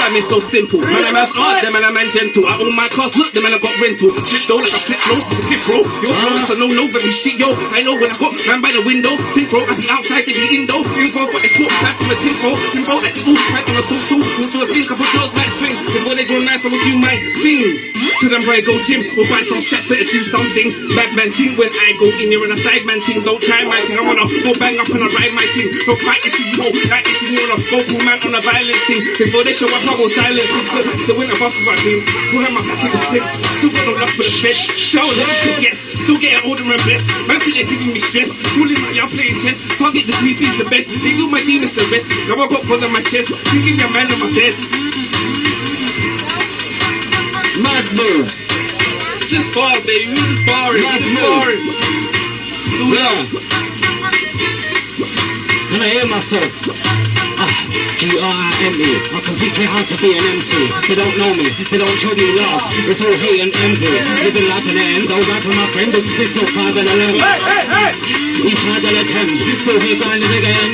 fam is so simple. Man, a man's art, them and a man gentle. I own my cars, look, them and I got rental. Shit though, like I flip low, it's a kid, bro. Your phones are no over me shit, yo. I know when I got man by the window. Think, bro, I be outside, they be indo. Info, but it's caught back from a tinfo. Info, that's all tight on a social. We'll do a thing, couple girls might swing. Before they go nice, I will do my thing. To them, where I go gym, we'll buy some shots, better do something. Badman ting when I go in here and a side man ting. Don't try my ting, I wanna go bang up and I ride my ting. Don't fight this, you know, like this, you wanna go pull man on a violence thing. Before they show up, I will silence. It's the winner above my dreams. Pull out my fucking slips. Still got no love for the bitch. Still let me guess. Still getting older and blessed. Man, think they're giving me stress. Pulling my y'all playing chess. Can't get the creatures the best. They do my demons the best. Now I got one on my chest. Thinking your man on my bed. Mad move. It's just bar, baby. We're just barring. Mad move. So I'm gonna hear myself. G-R-I-M-E. I can teach you how to be an MC. They don't know me, they don't show you love. It's all hate and envy. Living life in the end, I'll rap for my friend. But split no 5 and 11. Each side of the Thames, still here going to the end.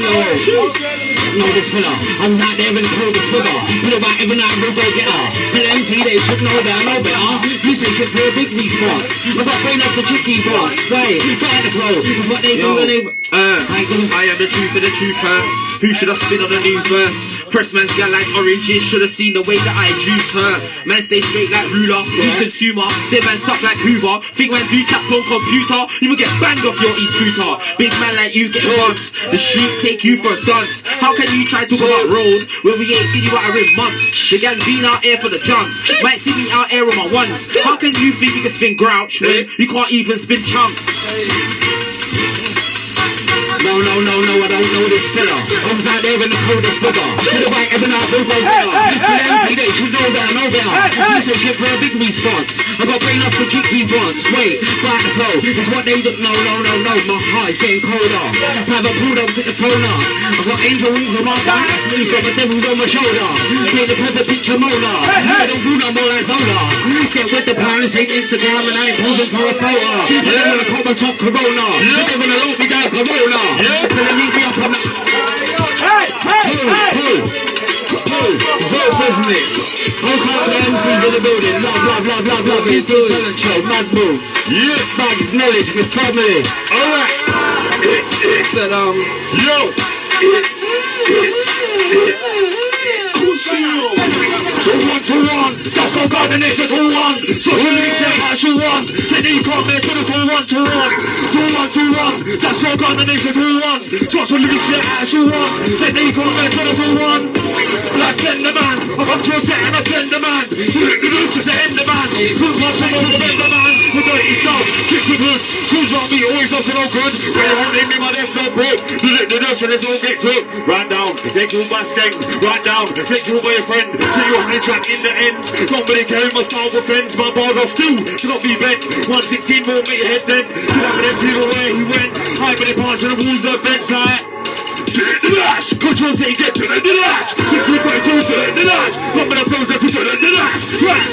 No, this filler, I'm right there in the coldest river. Put it right every night, we'll go get her. Tell the MC they should know that I know better. You say shit for a big knee spots. I've got brain off the tricky box. Wait, right the flow, it's what they do when they... I am the truth of the true facts. Who should I spin on the new verse? Pressman's gal like oranges. Should've seen the way that I juiced her. Man stay straight like ruler. You consumer. They man suck like Hoover. Think man do chat on computer. You will get banged off your e-scooter. Big man like you get bumped. The streets take you for a dance. How can you try to go out road when we ain't seen you out in months? The gang been out here for the jump. Might see me out here on my ones. How can you think you can spin grouch when you can't even spin chump? No, I don't know this filler. I was out there in the coldest weather. Put it right every night, we'll go better. Tell them see they should know that I know better. Use your shit for a big response. I got brain off for cheeky ones. Wait, right the flow. It's what they do. No, my heart's getting colder. Private pulled up with the phone up. I got angel wings on my back. Got the devils on my shoulder. Play the perfect picture molar. I don't do no more like Zola. Get with the plan, this ain't Instagram and I ain't posing for a photo. I'm gonna call my top Corona. They're gonna load me down Corona. It's all rhythmic. Outside of the MCs in the building. Blah, blah, blah, blah, blah. It's the Uktalentshow. Mad move. Yes. Bags, knowledge with family. Alright. Yo. Two, one. That's all God and it's a 2-1. So who needs that I should run? Then he come there to the 4-1, 2-1. 2-1, 2-1. That's all God and it's a 2-1. So who needs that I should run? Then he come there to the 4-1. I send the man. I come to a set and I send the man. The reach is the end of man. Put my son over the man. The dirty stuff. Chicks with us. Who's not me? Always up to no good. They won't leave me, my left no break. The lip, the nurse, and it all gets hooked. Right down. Take you my sting. Right down. Take you my friend. See you on the track in the end. Nobody carry my style with friends. My bars are still to not be bent. 116 won't make your head then. You have an empty where he went. High many parts of the walls of beds like get to the lash, control say get to the lash. 642 to the lash. Come on, the flows up to the lash. Right.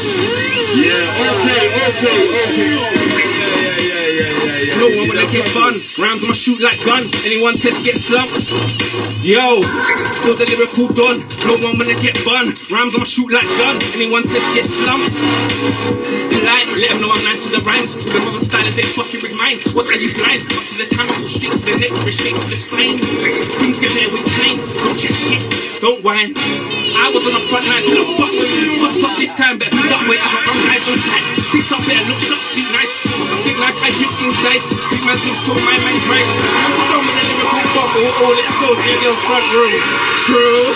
Yeah, okay. No one when I get fun. Rounds on my shoot like gun. Anyone test get slumped. Yo, still the lyrical done. No one when I get fun. Rounds on my shoot like gun. Anyone test get slumped. Let them know I'm nice with the rhymes. With the mother stylers, they fucking with mine. What are you blind? Up to the time I pull shit to the neck, reshape to the spine. Things get there with pain. Don't check shit, don't whine. I was on the front line till I fucked with you. Fucked up this time, better that way. I got my eyes on sight. Things up better look up, speak nice. I think like I do in dice. Big man seems to my mind price. I'm done with the lyrical bubble. Oh, let's go, dear girl's front room. True.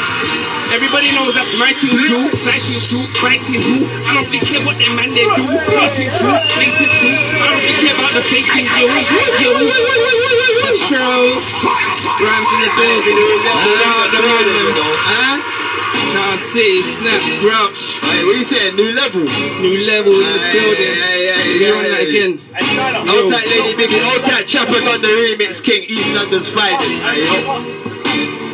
Everybody knows that's my team too, fighting too, fighting who. I don't really care what them man they do, fighting true, fighting true. I don't really care about the faking you. Rhymes in the building, Can't see, snaps, grouch. Hey, what you saying? New level in the building. We're on that again. Old tight lady biggie, old tight chopper on the remix king, East London's finest.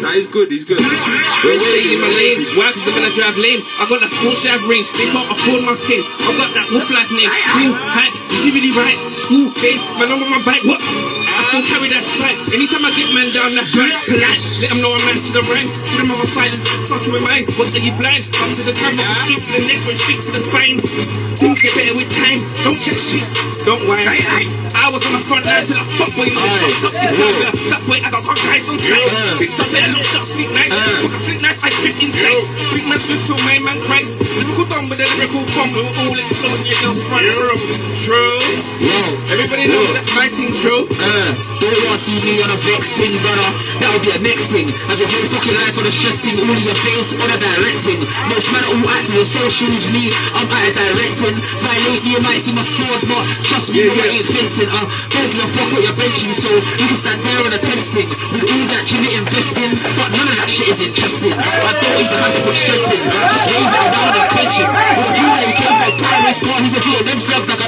Nah, he's good. We're staying in my lane. Why? Cause I'm gonna drive lame. I got that sports drive range. They can't afford my thing. I got that wolf life name. Green hat. Is he really right? School days. Man, I'm on my bike. What? don't carry that spice. Anytime I get man down, that's right. Polite, let them know I'm man to the rhymes. You don't have a fight, fucking with mine. What are you blind? Up to the camera, straight to the neck, and straight to the spine. Things get better with time. Don't check shit, don't whine. I was on the front line till I fuck boy, you know it's so tough. It's not that way, I got hot eyes on sight. Fixed up better, locked up, sleep nice. When I sleep nice, I spit insights. Big man swift till my man cries. Lyrical dumb with a lyrical bomb. We'll all explode in your girl's front room. True, everybody knows that's my thing, true. So you wanna see me on a black spin, brother? That'll be a next thing. As a whole fucking life on a stress thing, all of your face, all the directing. Most man all acting, so shoes me, I'm out of directing. Violate me, you might see my sword, but trust me, I ain't fencing. Don't give a fuck what you're benching, so you can stand there on a tense thing. With all that you need investing, but none of that shit is interesting. I don't even have to put strength in, just wave it around and clench it. Well, you know you came by Paris, but he's a deal of them slugs like a...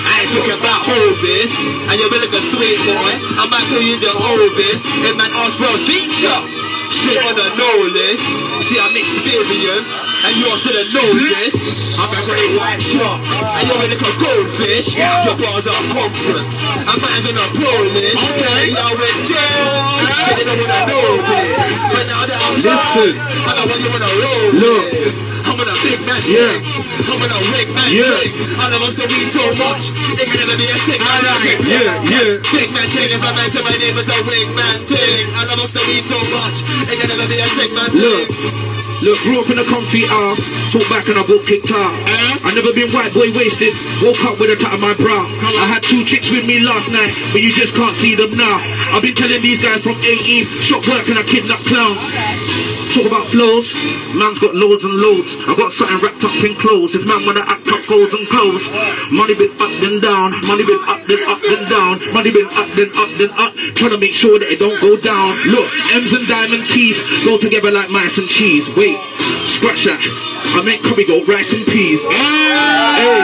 this, and you're really a sweet boy. I might tell you the whole this, if man asks for a feature. Straight on the no list, see I'm experienced, and you're still a no list. I'm a great white shark, and you're in a goldfish. Your bars are conference, and mine's in a pro list. Okay, now we're jail, but they don't wanna know this. But now that I'm listen, I don't want you on a roll. Look, I'm on a big man, yeah. I'm on a big man, yeah. I don't want to read so much, they can never be a sick man, yeah. Big man thing, if I man to my name is a big man thing. I don't want to read so much. Look, grew up in a comfy ass, talk back and I got kicked out. I never been white boy wasted, woke up with a cut of my bra. I had two chicks with me last night, but you just can't see them now. I've been telling these guys from 18, shop work and I kidnap clowns. Talk about flows, man's got loads and loads. I got something wrapped up in clothes. If man wanna act up, goals and clothes. Money been up then down, money been up then up then down, money been up then up then up. Trying to make sure that it don't go down. Look, M's and diamond teeth go together like mice and cheese. Wait, scratch that. I meant curry goat, rice and peas. Hey,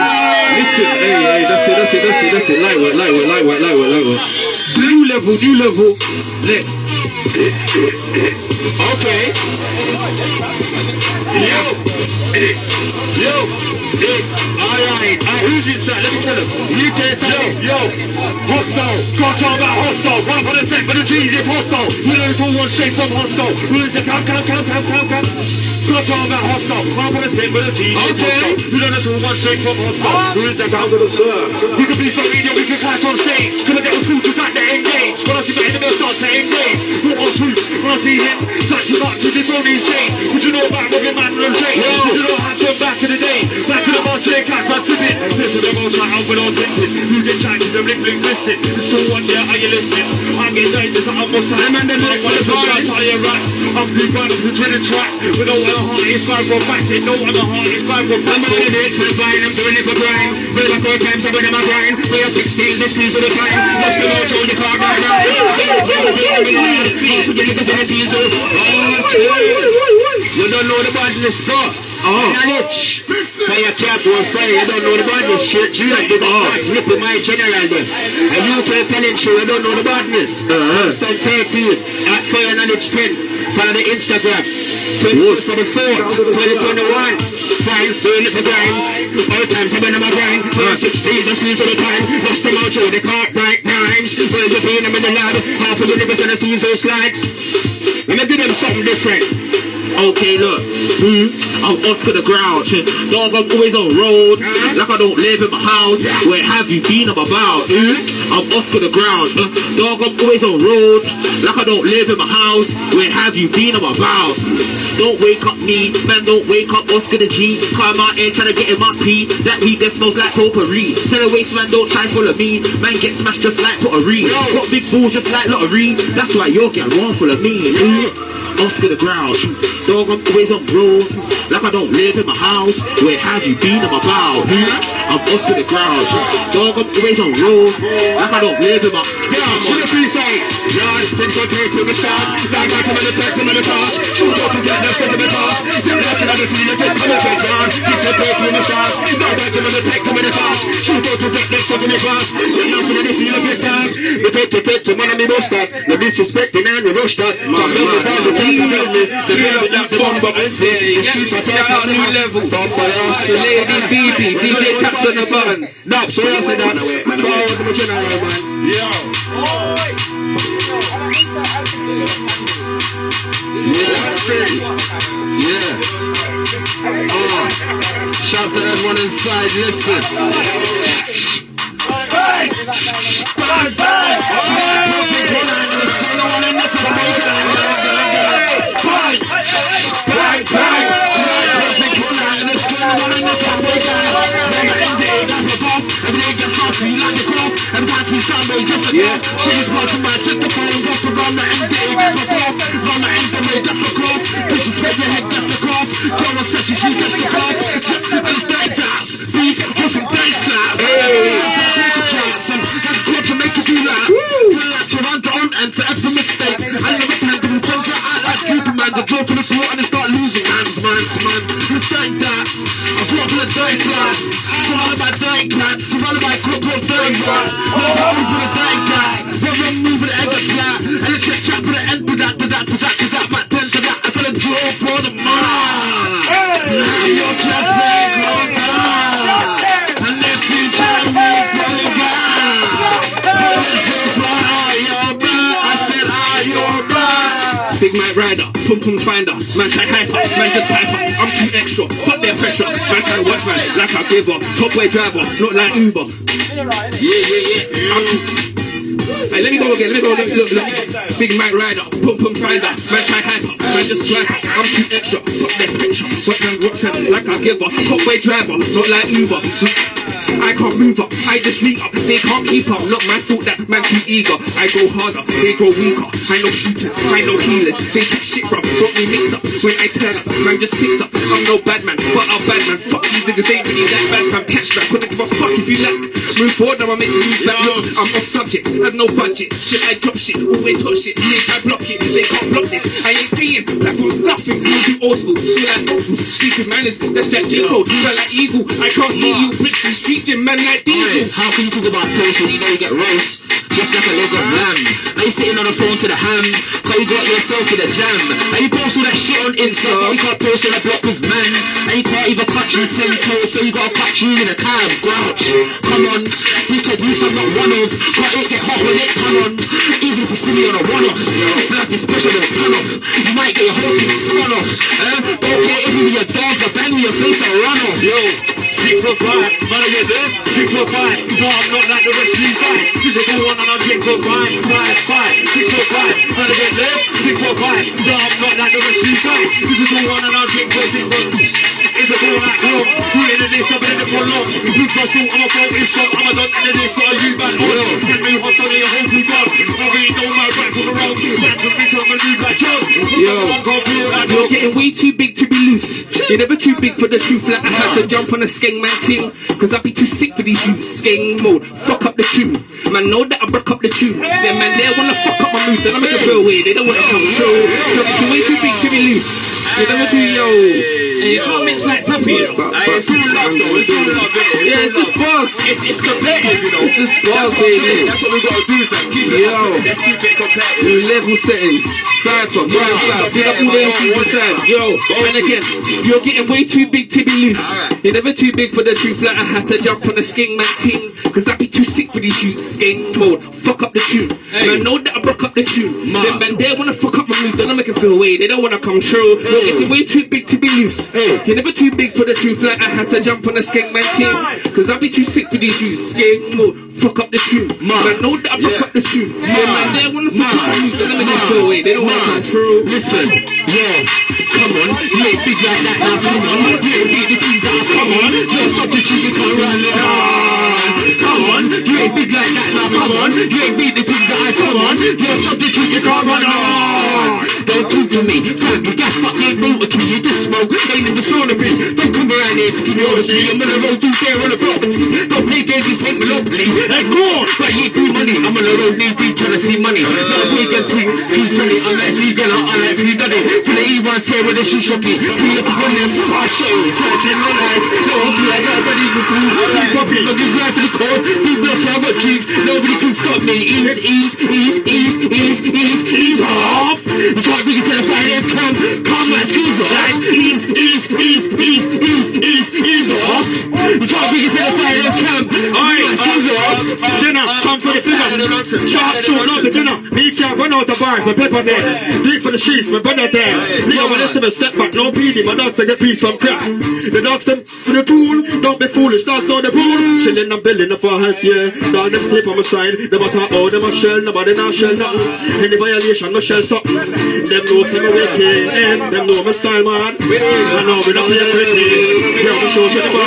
listen, hey, that's it. Lightweight. New level. Next. Okay. Yo. Alright. Who's inside? Let me tell him. UK side. Yo. Hostile. Can't talk about hostile. Run for the sec, but the cheese is hostile. We don't talk one shape from hostile. Who is the come. Can't talk about hostile. Run for the sec, but the cheese is hostile. We don't talk one shape from hostile. Who is the come to the serve? We can be so media, we can clash on stage. Can I get on school just like that engage? When I see my enemy start to engage. What on truth? When I see him, such a lot to this on his chain. Would you know about Rocket Man and Shane? Would you know how to back in the day? Back to the march and clap, I slip it. Listen, they're all tight, I'm with all tinted. You get chances, they're lip listed. It's so one there, are you listening? I'm getting dangerous, I'm more time. And then like one of those guys, are you right? I'm too bad, I'm between the track. With no other heart, it's fine for fashion. No other heart, it's fine for fashion. I'm doing it for the vine, I'm doing it for grind. Real like all times, I'm in my grind. We are 16, let's squeeze to the time. Let's go, Joe, you can't ride out. You don't know the band in the store. Knowledge. Fire cap or fire. You don't know the band in this shit. You like the facts. Look at my general then. And you Uktalentshow. You don't know the band in this. Stand 13. At Fire Knowledge 10. Follow the Instagram. 2024. 2021. Fine, doing it for grind. All times I've been on my grind. For 6 days I squeeze all the time. Lost the mojo, they can't write rhymes. Well, you're being them in the lab. Half of the neighbors and I see those slides. Let me do them something different. Okay, look, I'm Oscar the Grouch. Dog, I'm always on road, like I don't live in my house. Where have you been? I'm about. I'm Oscar the Grouch. Dog, I'm always on road, like I don't live in my house. Where have you been? I'm about. Don't wake up me, man, don't wake up Oscar the G. Come out here trying to get in my pee. That weed that smells like potpourri. Tell the waste man, don't try and follow me. Man get smashed just like pottery. Got big balls just like lottery. That's why you're getting wrong full of me. Oscar the Grouch. Dog, I'm always on road, like I don't live in my house. Where have you been? I'm about. I'm Oscar the Grouch. Dog, I'm always on road, like I don't live in my house. Yeah, should it be saying? DJ Taps on the buttons. No, so I said that. Yo. Shout to everyone inside, listen. Hey! Bang, bang! Yeah, she's watching my tip the phone, walk around the end day, that's the clock, run the end day, that's the clock, this is where your head got the clock, call and such as you got the clock, it's just the dance out, beat, put some dance out, hey, that's what you make you do that, pull out your under on and to have the mistake, I never tend to return to out like sleeping man, the draw for the floor and they start losing hands, man, you think that, I brought for the day class, surrounded by day class, surrounded by corporal day class, for the day class, we're moving the end of that, and the check chat for the end of that, to that, to that, to that, back then to that, I feel a draw for the man, now you're just saying, Lord God, and if you tell me, Lord God, this is why you're bad, I said, are you bad? Big Mike Rider, Pum Pum Finder, man try hyper, man just hyper, I'm too extra, pop their pressure, man try watch man, like I give up, top way driver, not like Uber. Yeah, yeah, yeah. Hey, let me go again. Big Mike Rider, Pum Pum Finder, man try hyper, man just swiper, I'm too extra, pop their pressure, watch man, like I give up, top way driver, not like Uber. I can't move up, I just sneak up, they can't keep up. Not my fault that man too eager. I go harder, they grow weaker. I know shooters, I know healers. They check shit from, drop me mix up. When I turn up, man just picks up. I'm no bad man, but I'm bad man. Fuck these niggas, they ain't really that bad man. Catch back, couldn't give a fuck if you lack. Move forward, now I make move back. No, I'm off subject, have no budget. Shit, I drop shit, always hot shit. Bitch, I block it, they can't block this. I ain't paying, platform's nothing. I do old school, shit like old school. Street man is, that's that J code. Feel like eagle, I can't see you. Bricks and street. Man like Diesel. Hey, how can you talk about clothes when you know you get roast? Just like a leg of lamb. Are you sitting on the phone to the ham? Cause you got yourself with a jam. Are you post all that shit on Insta? But you can't post on a block with man. And you can't even cut you 10 toes, so you gotta cut you in a cab. Grouch. Come on. Take a use I'm not one of. Got it, get hot with it, come on. Even if you see me on a one-off, like this pressure will pan off. You might get your whole thing spun off. Don't care if you be your dogs or bang me your face or run off. Yo. 6 foot 5, man I get this, 6 foot 5. No, I'm not like the rest of these guys. Just go on and I'm 6 foot 5, 5, 5. 6 foot 5, man I get this, 6 foot 5. No, I'm not like the rest of these guys. Just go on and I'm 6 foot 6. It's a ball like long, who in the list, I've been in it for long. Who trust all, I'm a fault, it's shot, I'm a done, and it is for a you man. Oil, and me hostile, you're whole too dumb. I really know my back on the road, back to me, I'm a new black job. You're getting way too big to be loose. You're never too big for the truth, like I had to jump on a skeng man team. Cause I'd be too sick for these youths, skeng mode, fuck up the tune. Man know that I broke up the tune. Then man there wanna fuck up my mood, then I make a real way, they don't wanna come through. You're way too big to be loose. You're never too yo. And you can't mix like Tappy, you know. It's all love though, it's all love, innit? Yeah, it's just bars. It's competitive, you know. It's just bars, baby. That's what we gotta do, fam. Keep it up. Let's keep it competitive. New level settings. Cypher, man, side. Pick up all the MCs inside. Yo, and again, you're getting way too big to be loose. You're never too big for the truth, like I had to jump on the skeng man team. Cause I'd be too sick for these shoots. Skeng mode, fuck up the tune. And I know that I broke up the tune. Then man, they wanna fuck up my mood, then I make it feel way. They don't wanna come true. You're getting way too big to be loose. Hey, you're never too big for the truth, like I had to jump on a skeng man team. Cause I'll be too sick for these youths. Skeng mode, fuck up the tune. Man, know that I fuck up the tune. Yeah, man, they wanna fuck up the tune. Let me get your way, they don't wanna control. Listen, yeah, come on, you ain't big like that now, come on. You ain't big the things that I come on. You're substitute, you can't run it on. Come on, you ain't big like that now, come on. You ain't big the things that I come on. You're substitute, you can't run on. Don't talk to me, fuck you, gas fuck, ain't motor to me, you just smoke. Never saw the ring. Don't come around here to give me honesty. I'm gonna roll through there on the property. Don't play games, it's ain't monopoly. And go on, But you do money, I'm a little need be trying to see money. Love we get tweet, he's silly, I like free dinner, I like free daddy. For the E1 say with the shoe shopping, free up on them, I show you, searching my life. Nobody, I got ready for food, keep up, looking right to the court, keep up, I got cheap, nobody can stop me. Ease off. You can't really tell if I am come at school's right. Ease off. You can't really tell if I am come at school's off. Dinner, come for the dinner. Sharp showing up the dinner. Me can't run out of bars, my pepper there. Deep for the sheets, my brother there. Me over this to step back, no PD, my dogs take a piece from crap. The dogs them for the tool, don't be foolish, dogs know the rule. Chilling and building the forehead, yeah. Dogs them sleep on my side, they must have all them a shell, nobody now shell nothing. Any violation, no shell something. Them know some of it, yeah. Them know my style, man. I know we don't play pretty. Here we show to the bar.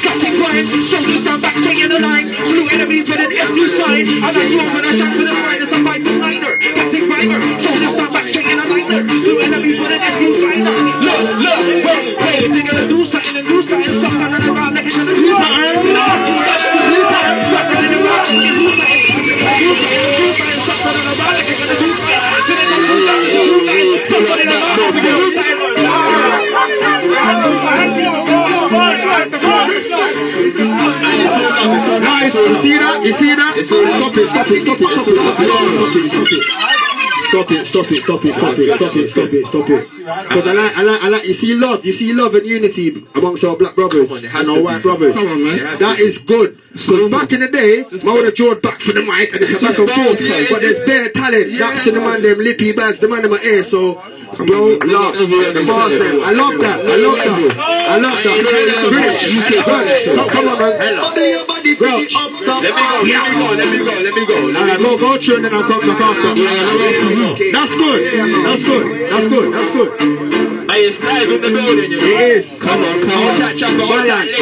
Classic rhyme, shoulders down, back, stay in the line. Slew enemies with an F2 sign. I like you when I shot with a line. It's a 5-9er, classic rhymer. Shoulders down, back, stay in a liner. Slew enemies with an F2 sign. Look, wait, they're gonna do something and do something. Stop turning around, they're gonna do something. Nice, you see that? Stop it. Because I like, you see love and unity amongst our black brothers and our white brothers. Come on, man. That is good. Because back in the day, I would have jawed back for the mic and it's a back and forth. But there's bare talent. That's in the man, them lippy bags, the man in my ear, so. Bro, love the bars them. I love that. Come on, man. Let me go. Alright, go through and then I'll come back after. That's good. I is live in the building, you know. It is. Come on. Balance.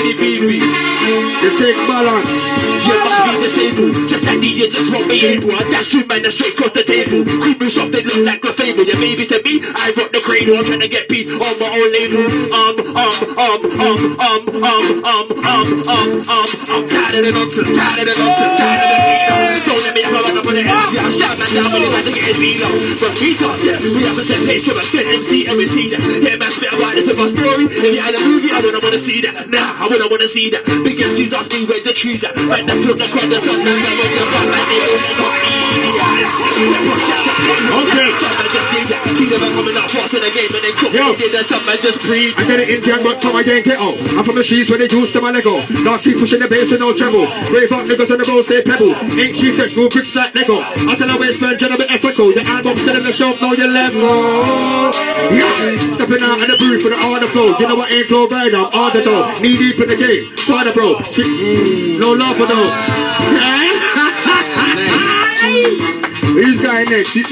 You take balance. You must be disabled. Just that DJ just won't be able. I dash two men straight across the table. Creep moves off, they look like a fable. Your baby said me, I rock the cradle. I'm trying to get peace on my own label. I'm tired of the nonsense. Don't let me have a run up on the MC. I'm shouting my down, but it's like to get me low. But we talk, yeah. We have a set place with a split MC and we see that. Yeah, man, spit about this is my story. If you had a movie, I wouldn't wanna see that. Nah, I wouldn't wanna see that. Big MCs off me with the trees that. Right now, till the crowd that's up, now we're gonna rock like they were not easy. Okay. She's never coming out fast in the game, but they cook. Yo, did that stuff, man, just breathe. I get it in gang, but from again, get out. I'm from the streets where they juice to my Lego. Nazi pushing the bass with no treble. Rave up niggas on the road, say pebble. Ain't chief flex, move bricks like Lego. I tell her where it's man, general Esseco. Your album's still in the shelf, now your level. Yeah. Stepping out of the booth with the all the flow. You know what ain't flow right now? All the dough. Knee deep in the game. Father bro. No love for no. Who's going next? Yo.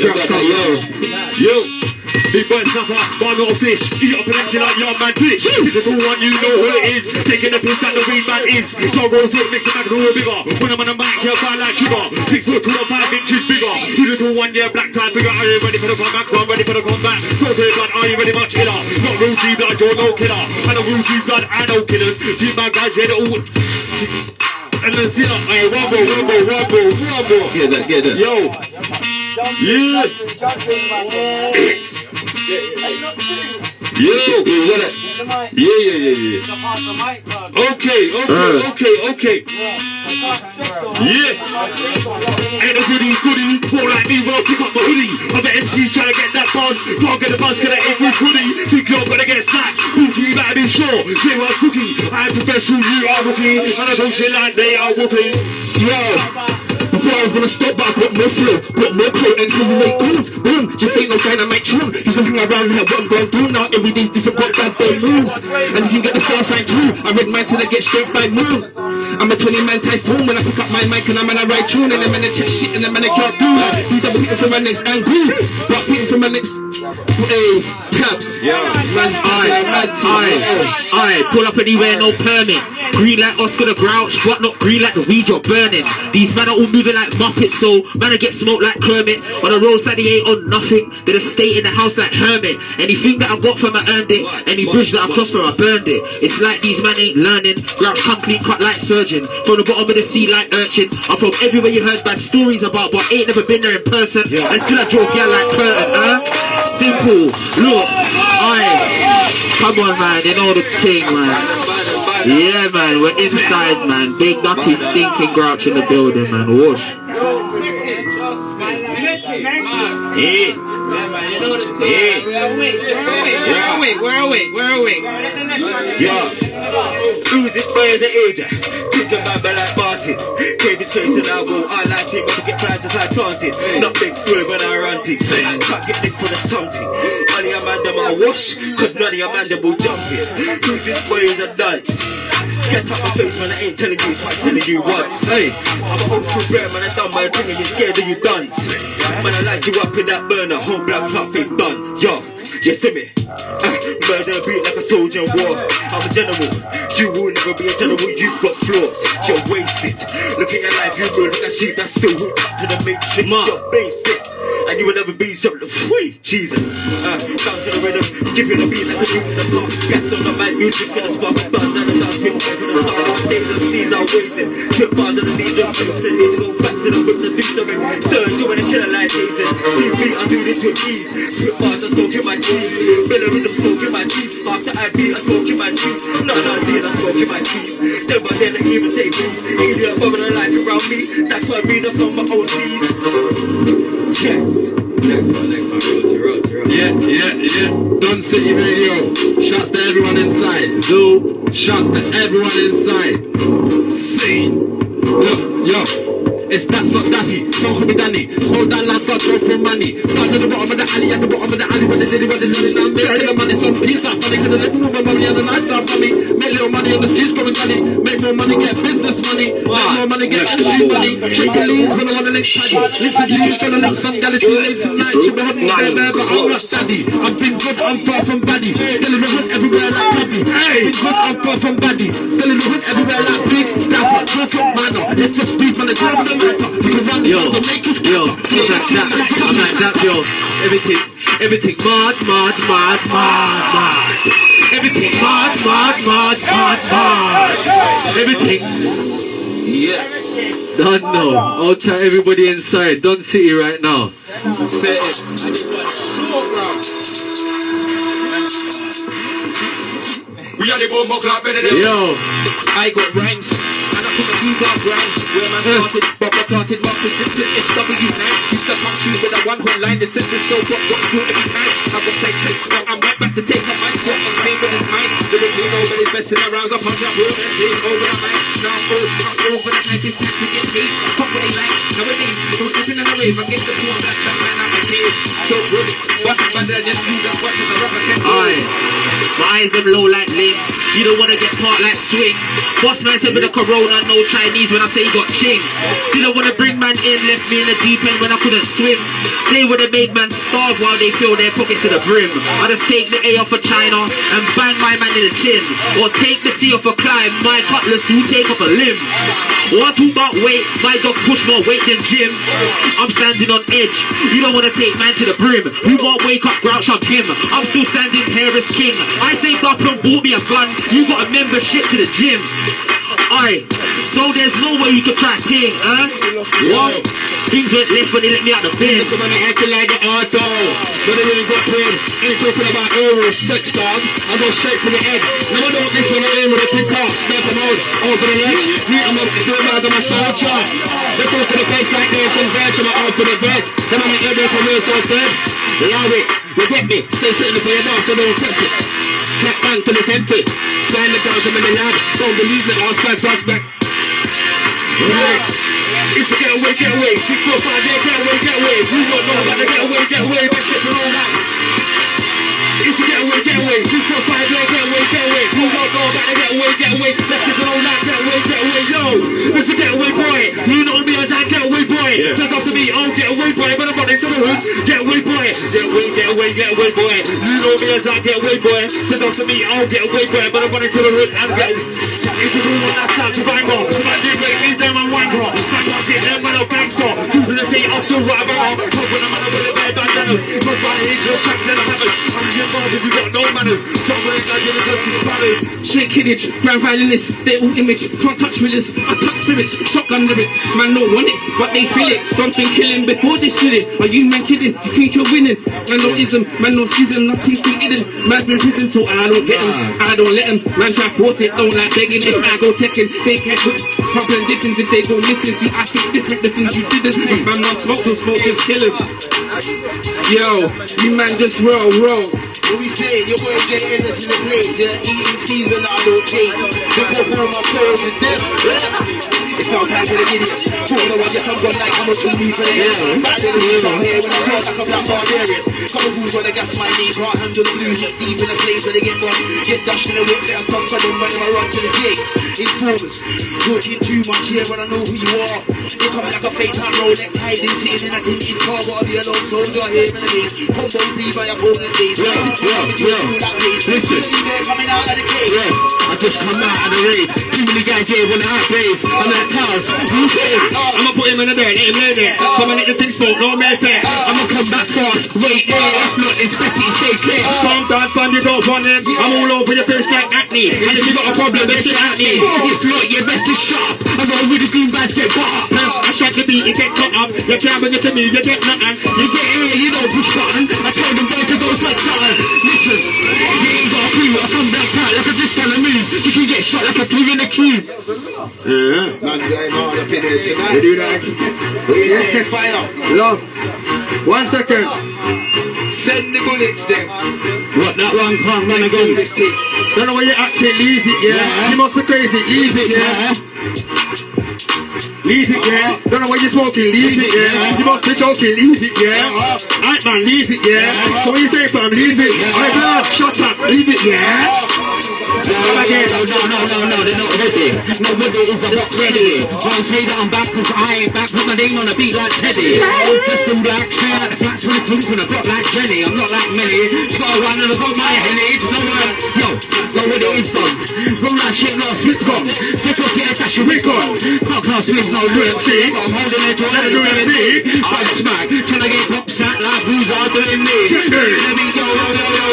Big boy snapper, bar little fish. Eat up an action like your man bitch. This is all one, you know who it is. Taking the piss at the weed man is. John Rolls with mixing like a little bigger. When I'm on the mic, yeah, I like sugar. 6'2" or 5 inches bigger. This is all one, yeah, black tie figure. Are you ready for the comeback? I'm ready for the combat. So say blood, are you ready much killer? Not real G blood, you're no killer. And a real G blood, I know killers. See my guys, yeah, they're all. And then see that, hey, rumble. Get that. Yo. Yeah. Yeah. Okay. Yeah. And a goodie. Won't like me, well, pick up the hoodie. Other MCs trying to get that buzz. Can't get the buzz, cause I ain't with hoodie. Think you're gonna get slapped. Booty, you better be sure. They are cookie. I'm professional, you are rookie. And I don't shit like they are whooping. Yeah. Before I was gonna step back, put more flow, put more crew until you make goons. Boom, just ain't no dynamite tune. Just hang around here, what I'm gonna do now. Every day's different, but bad boy moves. And you can get the star sign through. I read mine till I get straight by moon. I'm a 20-man typhoon when I pick up my mic and I'm in a right tune. And I'm in a check shit and I'm in a can't do. These are people from my next angle. But people from my next. Hey, tabs. Yeah. Man's eye. Pull up anywhere, no permit. Green like Oscar the Grouch, what not green like the weed you're burning. These men are all moving like Muppets, so man I get smoked like Kermit. On the roadside they ain't on nothing, they just stay in the house like Hermit. Anything that I got from I earned it, any bridge that I crossed from I burned it. It's like these men ain't learning, Grouch complete cut like surgeon, from the bottom of the sea like urchin. I'm from everywhere you heard bad stories about, but ain't never been there in person, and still I draw gal like curtain, Simple, look, come on man, they know the thing man. Yeah man, we're inside man. Big Nutty stinking Grouch in the building man. Whoosh. Hey. Hey. We're awake, we're awake, we're awake. Yeah. Ooh, this boy is an agent. Think about my like Martin. Came this place and I go out like team, but I get flying just like taunted. Nothing good when I run it. I can't get licked for the something. None of your man them are wash, cause none of your man them will jump in. Who this boy is a dunce? Get out my face man, I ain't telling you, I'm telling you once. Hey, I'm a whole crew rare man, I done my thing and you're scared of you dunce. Man, I light you up in that burner, whole black pump face done, yo. You see me? Murder beat like a soldier in war. I'm a general, you will never be a general, you've got flaws, you're wasted. Look at your life, you will look at sheep that's still hooked up to the matrix, you're basic. And you will never be something, wait, Jesus. Sounds to the rhythm, skipping the beat like a shoot in the park. Gassed on the mad music, gonna spark a buzz down the dark, people back from the start. My days and seas are wasted. Trip under the knees of the I need to go back to the whips and do something. Surge, you wanna kill a life, Jason. See me, I do this with ease. Trip bars, I smoke in my cheeks. Miller in the smoke in my cheeks. After I beat, I smoke in my cheeks. None of these, I smoke in my cheeks. Never dare to even take me. Easier bumming a life around me. That's why I read up on my own seeds. Yes. Next one, roll. Yeah. Don City Radio. Shouts to everyone inside. Zoo. Shouts to everyone inside. Scene. Yo. It's that's not Daffy, don't call me Danny. Smoke that last lot, don't for money. Start at the bottom of the alley, at the bottom of the alley. When they did it, when they did it, now I'm there. Little money, some pizza, funny. Cause I let me move my money, and the lifestyle funny. Make little money on the streets, growing money. Make more money, get business money. Make more money, get industry money. Shake your leads when I want the next party. Listen, you just gonna let some gal is too late for night. She be hunting my bear, but I'm not daddy. I've been good, I'm far from baddie. Still in the hood everywhere like Bobby. I've been good, I'm far from baddie. Still in the hood everywhere like Big Dapper. Look up, man, it's a speed on the ground. Yo, I'm like that, yo. Everything mad. Everything mad. Everything. Yeah. Don't know. I'll tell everybody inside. Don't see it right now. Say it. We are the bomb club. Yo, I got rhymes. And I put the beat on grind. Where my started, but I started not to sit in SW9. You step up to with a one-hole line. The system's still got what you do every time. I was like shit, now I'm right back to take up my spot. I'm paying for this mic. There ain't nobody's messing around. I'm on that road and they over the mic. Now I'm old, I'm over the night. It's time to get paid. Fuck what they like. Nowadays, I'm slipping on the wave. I get the two black man out my cave. So good, what's the matter? Just do that, what's the rubber can do? My eyes them low like Link. You don't wanna get caught like Swing. Boss man said with a corona. No Chinese when I say you got ching. Didn't want to bring man in, left me in the deep end when I couldn't swim. They would have made man starve while they fill their pockets to the brim. I just take the A off of China and bang my man in the chin. Or take the C off a climb, my cutlass will take off a limb. Or I talk about weight, my dogs push more weight than Jim. I'm standing on edge, you don't want to take man to the brim. You won't wake up Grouch, I'm him. I'm still standing here as king. I saved up and bought me a gun, you got a membership to the gym. Aye, so there's no way you can try thing, huh? What? Things went left when they let me out the bin. Look at acting like an odd dog. But it ain't got bread. Ain't talking about oral sex, dog. I go straight for the head. Now I know this when I aim with a big car. Snap them out over the ledge. Me, I'm up to 3 miles on my side chart. They talk to the face like they're some badge. I'm out for the bed. Then I'm an area for real, so dead. Allow it. Regret me. Stay sitting for your mouth so don't test it. Clap bang till it's empty. Find the girls, I'm in the lab. Don't believe me, ask back. Right. It's a get away. 645, yeah, get away. We want more about the get away. Back it all that. It's a get away. 645, yeah, get away. We want more about the get away. Back it all that. Get away. Yo, it's a get away boy. You know me as I get away boy. Look up to me, oh get away boy. But I'm running to the hood. Get away boy. Get away, boy. You know me as I get away, boy. Sit up to me, I'll get away, boy. But I'm gonna kill a hood and get away. It's a room on that side to bang on. Somebody do break me down and wank on. I can't get them at a bank store. Choose to the sea, I'll still ride back on. Cause when I'm out with a bad bandanas, cause my age will track to the hammers. I'm your mom if you got no manners. Stop running like you're the dirty spanners. Straight kiddage, grand violinists, they all image. Can't touch realers, I touch spirits. Shotgun lyrics, man don't want it, but they feel it. Don't think killing before they shoot it. Are you man kidding? You think you're winning? Man no ism, man no season, nothing's been hidden. Man's been prison, so I don't get him, I don't let him. Man try force it, don't like begging. If I go teching, they can't put Pumplin' Dickens if they go missing. See, I think different, the things you didn't. Man not smoke, don't smoke, just kill him. Yo, you man just roll. What we say, your boy J.Endless in the place, yeah? Eating season, I don't change. They go through my soul to death, yeah? It's now time for the idiot. So no one gets on one like I'm a true me for the end. Back to the news, I'm here when I talk like a black barbarian. Couple fools when I gas my knee, can't handle the blue heat deep in the place where they get run. Get dashed in the whip, let us come for them when I run to the gates. Informers, talking too much here when I know who you are. You come like a fake hand roll, next hiding, sitting in a tinted car. What are you alone, soldier here in the base? Come down free by your opponent days. Listen, I just come out of the raid. Too many guys here wanna outbrave. I'm at towers, who said? I'ma put him in the dirt, let him lay there. Come and let the thing smoke, no man fair. I'ma come back fast, wait there. If not, it's petty, stay clear. Calm down, fam, you don't want them. I'm all over your face like acne. And if you got a problem, then shit at me. If not, your best is sharp. I roll with the green bags, get caught up. I shot the beat, you get cut up. You can't bring it to me, you get nothing. You get here, you don't push button. I told them both to go like something. Listen, you ain't got a clue. I come back out like I just tell a move. You can get shot like a pig in a queue. Yeah. Man, you ain't hard up in here tonight. You do that. What you saying? Fire. Love. 1 second. Send the bullets then. What, that one can't run again. Don't know where you're acting. Leave it, yeah. You must be crazy. Leave it, yeah. Leave it, yeah. Don't know why you're smoking, leave it, yeah. You must be joking, leave it, yeah. Alright man, leave it, yeah. So what you say, fam, leave it. Alright blood, shut up, leave it, yeah. No, they're not ready. Nobody is a box ready. Don't say that I'm back, cause I ain't back. Put my name on a beat like Teddy. I'm dressed in black, hair like the flats with a tooth and a block like Jenny. I'm not like many. Got a run and I've got my head. No, yo, nobody is done. Roll that shit, not a slip on. Take off your head, that's your wig on. Can't class with no lunacy, but I'm holding it to another enemy. I'm smack, trying to get pops out like booze are doing me. Let me go,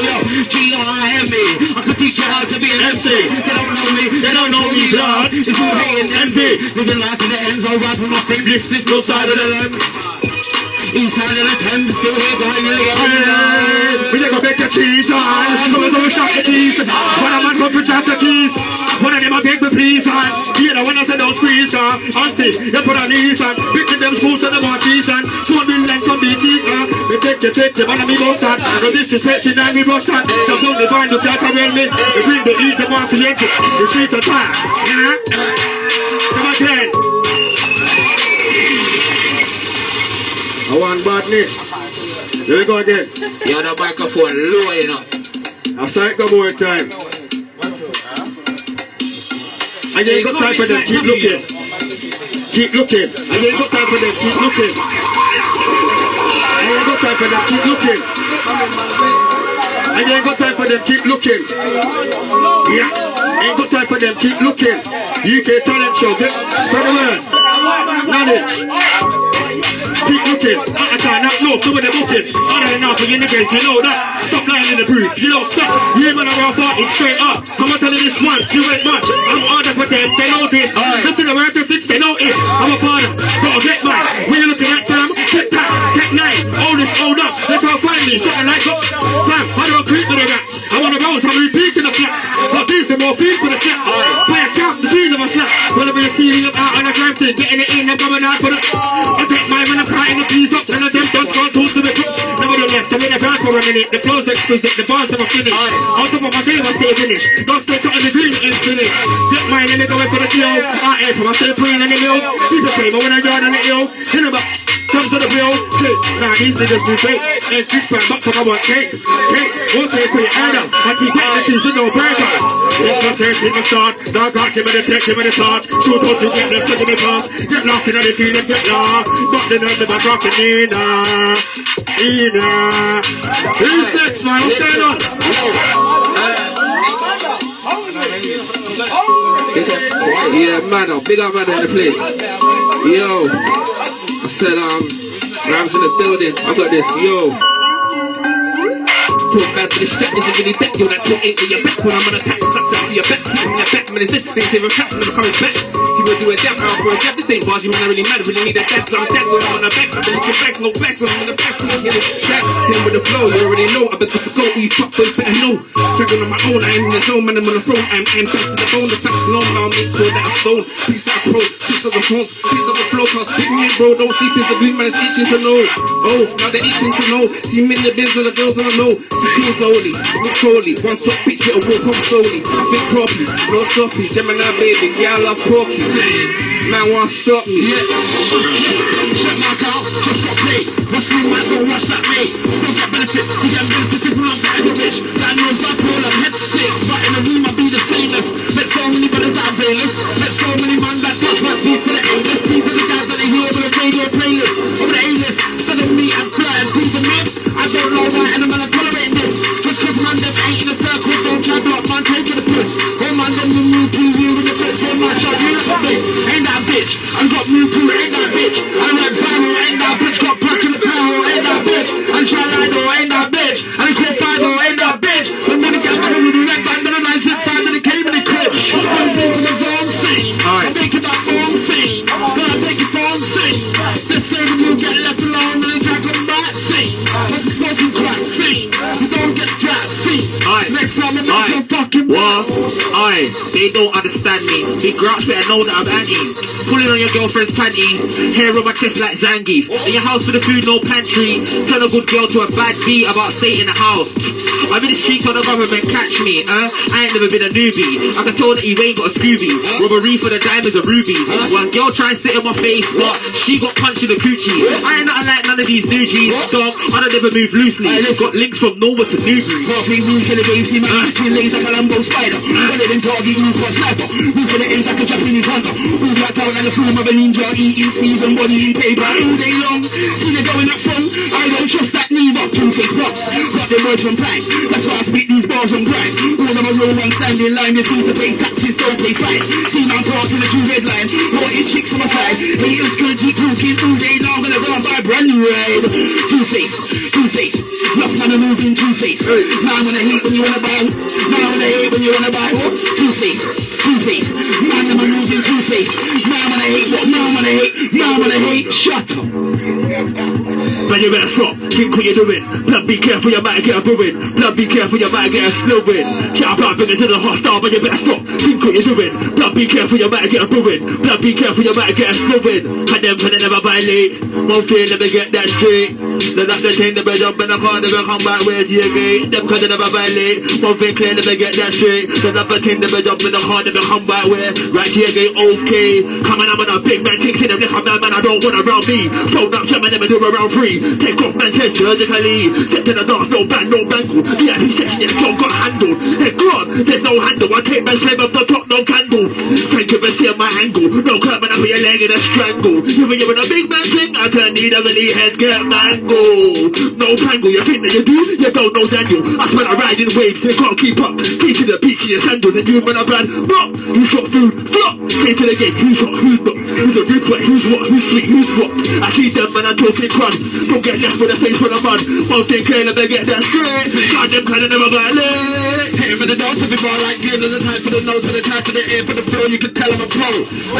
yo. G-R-I-M-E. I could teach you how to be an MC. They don't know me, blood. It's all hate and envy. Living life to the end, so right from my fingers, split no side of the lens. Inside of the Thames, still here behind the island. We take a bit of cheese, I'm going to shop the keys. When a man come to shop the keys, one of them I beg me please, you know when I said don't squeeze, auntie, you put on these, picking them schools and the marquees, 2 million from BT, we take you, man, and we go start. No disrespecting, and we rush that. So don't divine, you can't carry me. We bring the eat, the one for Yankee, the sheet of time. Come again. I want badness. Here we go again. You have the microphone low, you know. I said come more time. I ain't got time for them. Keep looking. I ain't got time for them. Keep looking. I ain't got time for them. Keep looking. I ain't got time for them. Keep looking. Yeah. Ain't got time for them. Keep looking. UK talent show. Get spread the word. Knowledge. Keep looking, out of time, out north, doing the buckets. Out of enough for your niggas, you know that. Stop lying in the booth, you don't stop. You ain't man around farting straight up. I'm not telling this once, you ain't much. I'm harder for them, they know this. Listen around to fix, they notice. I'm a father, gotta get mine. When you're looking at time, check that, check nine. All this, hold up, they can't find me. Something like that. Fam, I don't creep with the rats. I wanna roll, so I'm repeating the flats. But these the more food for the cats. Play a cap, the food of a slap. Whenever you see me, I'm out on a gram thing. Getting it in, I'm coming out for the. I take my man, fighting the keys up, none of them just can't talk to the cook. Nevertheless, I'm in a band for a minute. The flow's exquisite, the bars never finish. On top of my game, I stay finished. Don't stay cut in the green, it's finished. Get mine and they go in for the kill. I air from, I stay praying in the hill. Keep the fame, I win a yard on the hill. Hit him up, comes to the wheel. Now these niggas do great. It's this brand, but I want cake. Cake, won't take it, I know. I keep getting the shoes with no burger. It's not taking the start. Now God, give me the tech, give me the charge. Shoot out to get left, give me the pass. Get lost in the feeling, get lost. But they know. But I'm rocking in Enough. Who's next, man? What's going on? Yeah, man up. Big up man in the place. Yo. I said, Rams in the building. I got this. Yo. Talk bad to this check, isn't really deck, yo, that 2-8 with your back. When I'm on attack, sucks out of your back. Keeping that back, man, is this, ain't saving crap, never coming back. You will do a damn round for a jab, this ain't bars, you man, I really mad, really need a dab. So I'm dab, so I'm on the backs, I've been looking back, no blacks, so I'm on the backs, so I'm getting stacked. Him with the flow, you already know, I've been tough to go, all you fuckboys better know. Dragging on my own, I ain't in the zone, man, I'm on the throne, I'm back to the bone, the facts known, I'll make sure that I'm stoned. Peace out, pro, six of the fronts, peace of the flow, can't speak me, bro, don't sleep, is the green man, it's itching to know. Oh, now they're itching to know, see me in the bins, and the girls, and I know. He's holy, with Crowley, one sock bitch, better walk on slowly. I think properly, no sloppy, Gemini baby, yeah, I love porky. Man won't stop me. Shut my car, just what play. What's wrong, man's gonna watch that way. Still get benefit, you get benefit, people love that every bitch. That knows my pool, I'm head sick. But in the room, I'll be the famous. Met so many brothers that are bailiffs. Met so many man that touch my feet for the A-list. People the guys that they hear over the radio playlist. Over the A-list, sending me, I'm crying. Who's the man? I don't know why, and I'm gonna tolerate. Just cause man them ain't in a circle, don't try to block man, take to the piss. Oh man, them new move to you with the piss. Oh man, shot you like a bitch, ain't that bitch. I got new crew, ain't that bitch. I went viral, ain't that bitch. Got back in the barrel, ain't that bitch. And try lido, ain't that bitch. And I call Fido, ain't that bitch. The money gets covered with the red band, then a nice hit band, then it came in the crib. I'm gonna do the wrong thing. I make it that wrong thing. Gonna make it wrong thing. This day when you get left alone, then it can't come back, see. What's the smoking crack, see. Aye, they don't understand me. Big grouch better know that I'm Annie. Pulling on your girlfriend's panty, hair on my chest like Zangief. In your house for the food, no pantry. Turn a good girl to a bad bee about staying in the house. I'm in the streets on the government, catch me, I ain't never been a newbie. I can tell that you ain't got a Scooby. Robbery for the diamonds and rubies. One girl tried to sit in my face, but she got punched in the coochie. I ain't not like none of these new G's, dog. I don't ever move loosely. I've got links from Norwood to Newbury. You see my between legs like a Lambo spider. One of them doggy move for a sniper. Move for the ends like a Japanese hunter. Move like down and the form of a ninja. Eating sleeves and body in paper all day long. See they're going up front, I don't trust that neither. 2 6 bucks, got them words from time. That's why I speak these bars on grind. All of my roll on standing line. They seem to pay taxes, don't pay fines. See man passing the two red lines. Wanted chicks on my side. Haters gonna keep walking all day long. Gonna go and buy a brand new ride. Two-face, rough man a moving two-face. Man wanna hate when you wanna buy. Man wanna hate when you wanna buy. What? Two-face, man I'm a moving two-face. Man wanna hate what? Man wanna hate. Shut up. Man you better stop, think what you're doing. Blood be careful you might get a brewing. Blood be careful you might get a slowing. Chat about bringing to the hostile, but you better stop, think what you're doing. Blood be careful you might get a brewing. Blood be careful you might get a slowing. And them can never violate. Won't feel let me get that straight. They're not the chain, they better jump in the car, they better come back, where's your gate? Them can never violate. One thing clear, never get that straight. Another thing, never jump in the car, never come back where. Right here, gate, okay. Come on, I'm on a big man, things in them, I'm bad man, I don't want around me. Phone up, jam, I never do around free. Take off, man, says surgically. Step to the dance, no band, no bangle. VIP section, yes, don't got handled. Hey, God, there's no handle. I take my flame up the top, no candle. Thank you for seeing my angle. No curb, man, I put your leg in a strangle. Even you're in a big man, thing, I turn need of any heads, get mangled. No tangle, you think that you do? You don't know Daniel. I smell a riding wave, they can't keep up. Keep to the beach in your sandals and you run a brand. Flop, who shot food? Flop! Straight to the game, who's hot, who's not? Who's a root, who's what, who's sweet, who's what? I see them man, I'm talking crud. Don't get left with a face full of mud. One thing clear, never get that straight. God, them kinda never violate. Hitting for the nose, every bar like good. There's a time for the nose, and a time for the ear, for the floor, you can tell I'm a pro.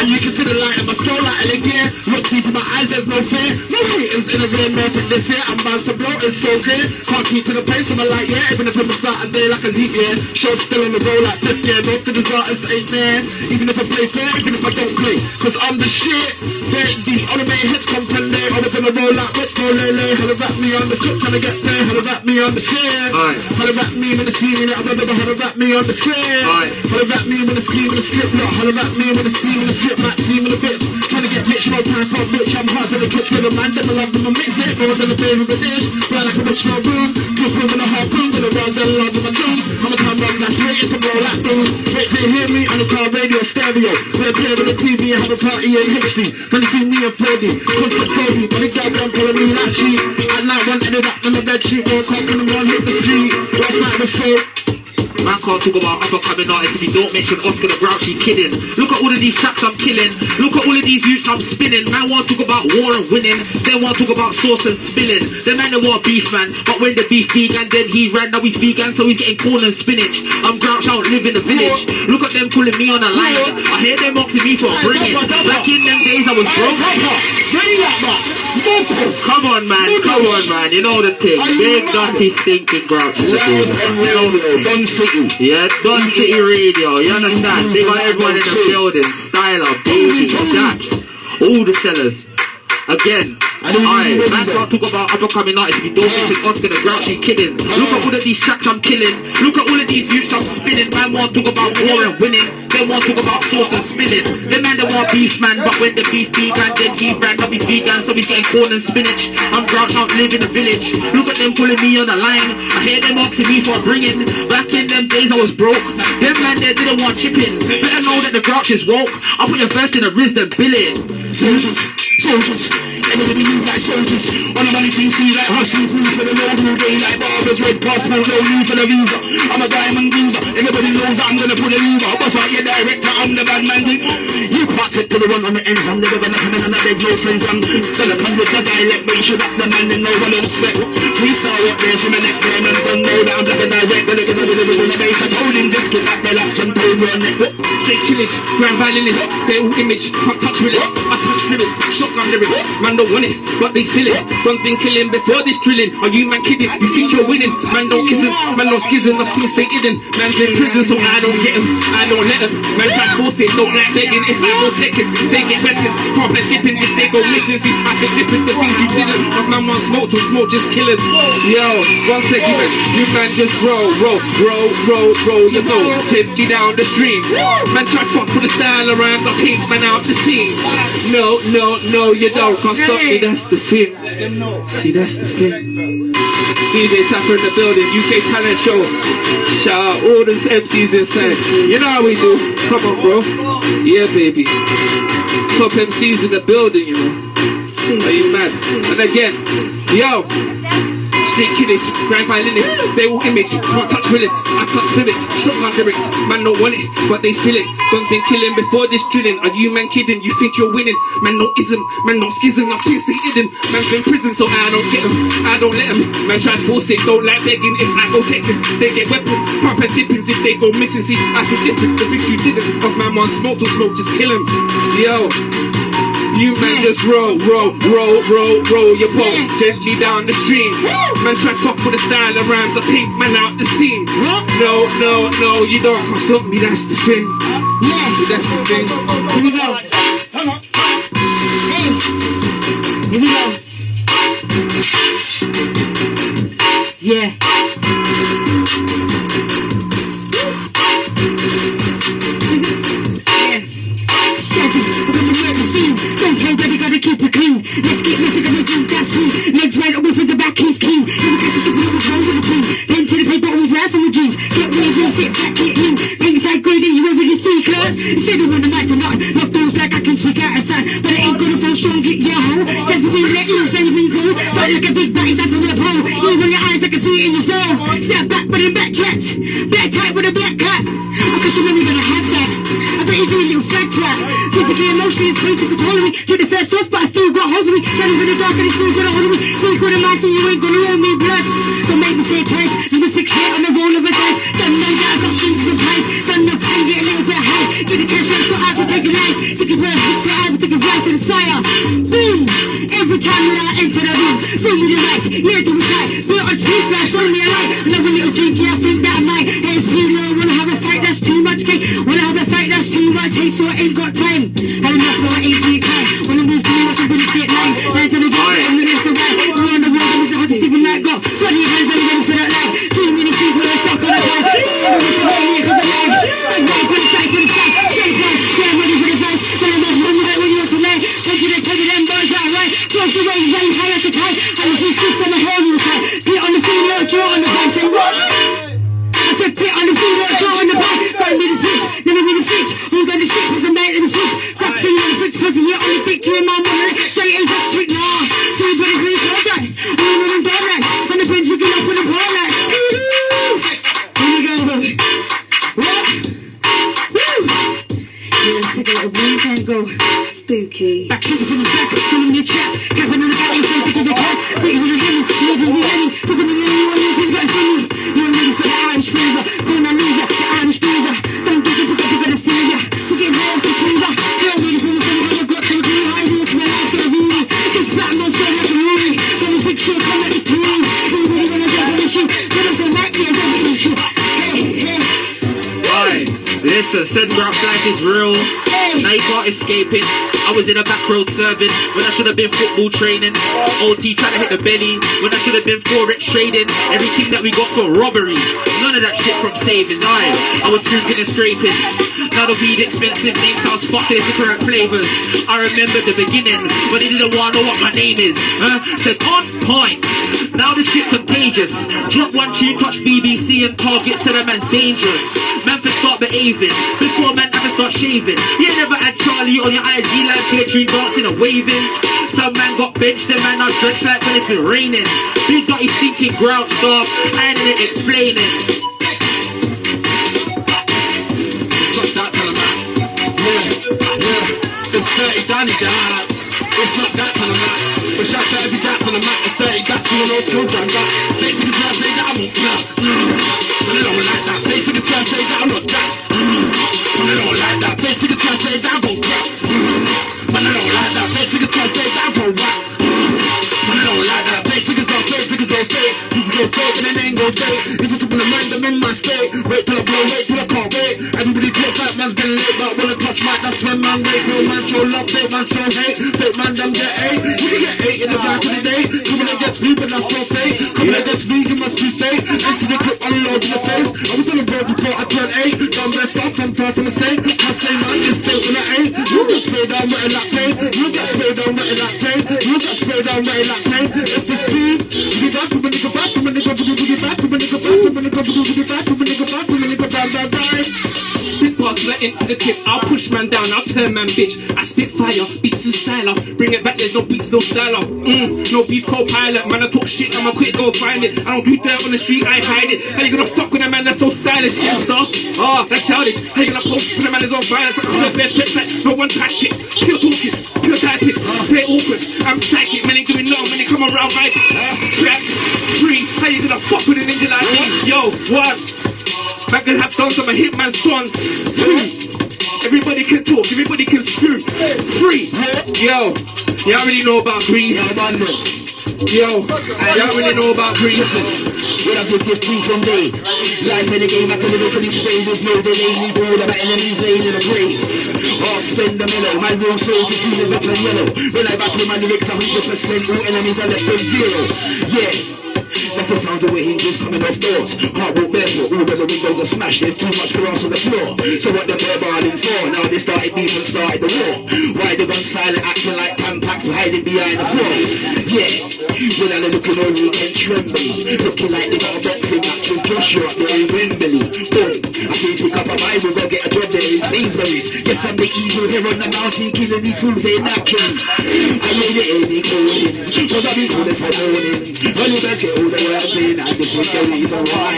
And you can see the light in my soul, like Ellen Gear. Look deep in my eyes, there's no fear. No haters in the real moment this year. I'm bound to blow, it's so clear. Can't keep to the pace of my light, yeah. Even if I'm a starting day like a heat, yeah. Show's still on the road like this, yeah. Most of these artists ain't there. Even if I play fair, even if I don't play, cause I'm the shit. They ain't these automated hits come from there. Always on the roll like Ritz, no lele. How to rap me on the clip, tryna get there. How to rap me on the screen. How to rap me with the scene in it. I remember how to rap me on the screen. How to rap me with the scene in the strip. How to rap me with the scene in the strip. Like team in the bit. Tryna get rich, no first hot bitch, I'm hard to the kick, little man, never love them, I mix it, more than a favorite dish, ride like a bitch, no room, good food and a hard food, gonna roll down the line with my tune, I'ma come back, that's right, it's a roll that food, wait till you hear me on the car radio stereo, we're clear with the TV and have a party in HD, when you see me and Freddy, constant Freddy, but the girl can't pull me that sheet, at night one ended up in the bed sheet, woke up and one hit the street, last night was so. Man can't talk about other coming artists if you don't mention Oscar the Grouchy Kidding. Look at all of these chaps I'm killing. Look at all of these youths I'm spinning. Man want to talk about war and winning. Then want to talk about sauce and spilling. The man that want beef man, but when the beef began, then he ran. Now he's vegan, so he's getting corn and spinach. I'm Grouch out living the village. Look at them calling me on a line. I hear them mocking me for bringing. Back in them days I was broke. Come on man, come on man. You know the thing. Big dirty stinking Grouch. You know the thing. Yeah, Doncity Radio, you understand? They got everyone in the building, Styler, Baby, Japs, all the sellers. Again, I man can't talk about up-and-coming artists if you don't mention Oscar the Grouchy Kidding. Look at all of these tracks I'm killing. Look at all of these youths I'm spinning. Man want to talk about war and winning. They want to talk about sauce and spinning. The man that want beef man, but when the beef began, then he ran. Up his vegan, so he's getting corn and spinach. I'm Grouch out living in the village. Look at them pulling me on the line. I hear them asking me for bringing. Back in them days I was broke. Them man there didn't want chippings. Better know that the Grouch is woke. I'll put your verse in a Riz then bill it. Soldiers, everybody move like soldiers. On the money team, see like hustlers, move for the road all day like barbers. Red passport, no need for the visa. I'm a diamond geezer, everybody knows that I'm gonna pull a lever. Boss out your director, I'm the bad man. You can't take to the one on the ends. I'm never gonna come in and I beg no friends. I'm gonna come with the dialect, make sure that the man in no one else respect. Freestyle up there from a neck down and from no down to the direct. Gonna get a little bit of bass. I'm holding this, get back their laps and pull your neck. Say killage, grand violinist, they all image, can't touch realist. I touch spirits, shotgun lyrics, man don't want it, but they feel it. Guns been killing before this drilling. Are you man kidding? You think you're winning? Man don't isn't, man don't skizzing, the things they hidden. Man's in prison, so I don't get him, I don't let him. Man try force it, don't like begging. If I don't take him, they get weapons. Can't play dipping if they go missing. See, I think different the things you didn't. If man wants smoke, to smoke just killing. Yo, one second, you man just roll, roll, roll, roll, roll your boat gently down the stream. Man try fuck with the styler rhymes, I'll keep man out the scene. No, no, no, you don't, can't stop me, that's the thing. See, that's the thing. DJ Tappa in the building, UK talent show. Shout out all these MCs inside. You know how we do. Come on, bro. Yeah, baby. Top MCs in the building, you know. Are you mad? And again, yo. Street kiddies, grand violinists, they all image, can't touch realist, I touch spirits, shotgun lyrics, man don't want it, but they feel it. Guns been killing before this drilling. Are you man kidding? You think you're winning? Man no ism, man no skizzing, I think they hidden. Man's in prison, so I don't get him, I don't let him. Man try force it, don't like begging. If I go take him, they get weapons, pump and dippings if they go missing. See, I feel different, the things you didn't. Of man one smoke, don't smoke, just kill him. Yo. You man just roll, roll, roll, roll, roll your boat gently down the stream. Man try fuck with the style of rhymes, I take man out the scene. No, no, no, you don't come stop me, that's the thing. So that's the thing. Here we go. Hang on. Here we go. Yeah. Yeah. Stop it. Don't play dirty, gotta keep it clean. Let's get messy, gonna do that sweet. Legs right away from the back, he's clean. Never catch a slip, never roll with a team. Pen to the paper, always right for a dream. Get ready, sit back, get in. Inside greedy, you already see, cause said it on the night to nothing. Lock doors like I can freak out outside. But it ain't gonna fall strong, hit your hole. Says the wind, let loose, ain't been cool. Fight like a big body, that's a red hole. Even with your eyes, I can see it in your soul. Step back with them back tracks. Black tight with a black cat. I guess you're never gonna have that. I bet you do a little sad trap. Physically, emotionally, it's free to control me. Took the first off, but I still got hold of me. Shadows in the dark, and it's still got a hold of me. Sneak on the mic, and you ain't gonna own me, blood. Don't make me say it twice. I'm a sick shit on the roll of a dice. Don't know that I got things to price. Stand up and get a little bit high. Did the cash out, so I should take a knife. Sick as well, so I would take a right to the fire. Boom! Every time when I enter the room, swing me the mic, yeah, do it tight. Put on speed flash, on me alive. Love a little drinky, I think that I might. Hey, it's too low, wanna have a fight, that's too much cake. Wanna have a fight, that's too much hate, so I ain't got time. I don't know I ain't really kind. When I move too much, I'm gonna stay at line. Right to the door, I'm gonna left the right. We're on the road, I'm gonna have to stick with night. Go, run your hands, I'm ready for that line. Too many things when I suck on the line. I'm gonna stay here cause I'm lying. I'm right for the side, shake hands. Yeah, I'm ready for the vice. But I'm not running back when you're tonight. Take it, take it. Escaping. I was in a back road serving when I should have been football training. OT trying to hit the belly when I should have been forex trading. Everything that we got for robberies, none of that shit from savings. I was scooping and scraping. Now the weed expensive, name sounds fucking with the current flavours. I remember the beginning when they didn't want to know what my name is. Said on point. Now the shit contagious. Drop one tune, touch BBC and Target, said a man's dangerous. Man for start behaving before man ever start shaving. You never had Charlie on your IG live, glittery dancing and waving. Some man got benched, the man I drenched like when it's been raining. Big got his sinking ground stuff, I didn't explain it. Fuck that kind of man. Yeah, yeah. It's 30 Danny the highlight. It's not that kind of man. But shout out every that kind of man. It's 30 that's all on program that. Play for the club, say that I'm not that. But they don't like that. Play for the club, say that I'm not that. But they don't like that. Play for the club, say that I'm not that. If it's up in the mind, I'm in my state. Wait till I blow, wait till I can't wait. Everybody's close like man's been late. But when I cross mic, that's when man wait. Real man show love, fake man show hate. Fake man don't get eight. You can get eight in the back of the day. Coming against me, but that's no fake. Coming against me, you must be fake. Into the clip, unload in the face. I was on the road before I turned eight. Don't mess up, I'm far from the same. I say man, it's fake when I ain't. You get sprayed down, wetting that pain. You get sprayed down, wetting that pain. You get sprayed down, wetting that pain. If it's true, you be back from a nigga, back from a nigga, back from a nigga. Spit bars, let into the clip. I'll push man down, I'll turn man bitch. I spit fire, beats and style up. Bring it back, there's no beats, no style up. No beef, co-pilot. Man, I talk shit, I'ma quit, go find it. I don't do dirt on the street, I hide it. How you gonna fuck with a man that's so stylish? Yeah, star, that's childish. How you gonna post when a man is on violence? I'm the best, like no one type shit. Pure talking, pure type shit. Play awkward, I'm psychic. Man ain't doing nothing when they come around, right? Trap, free. How you gonna fuck with it? Ninja like me, yo, one. Back then I have dons on my hitman's dons. Two. Everybody can talk, everybody can screw. Three. Yo, y'all already know about Greece. Yo, y'all already know about Greece. When I put this free from day, life in the game, I come in open these sprays with no delay. Leave all of my enemies laid in a grave. I'll spend the mellow, my real soul is using better than yellow. When I battle my lyrics, 100% all enemies are less than zero. Yeah. That's the sound of where angels coming off doors. Heart walk barefoot, all where the windows are smashed. There's too much grass on the floor. So what them bare barling for? Now they started beef and started the war. Why they gone silent, acting like tampons hiding behind the floor? Yeah, when I looking over you and trembling, looking like they got a boxing match with Joshua up there in Wembley. Boom, I say pick up a Bible, go get a job there in Sainsbury's. Yes, I'm the evil here on the mountain, killing these fools ain't acting. I know you ain't me calling, cause I be calling for morning. When you best get older, I'm saying I just want the reason why.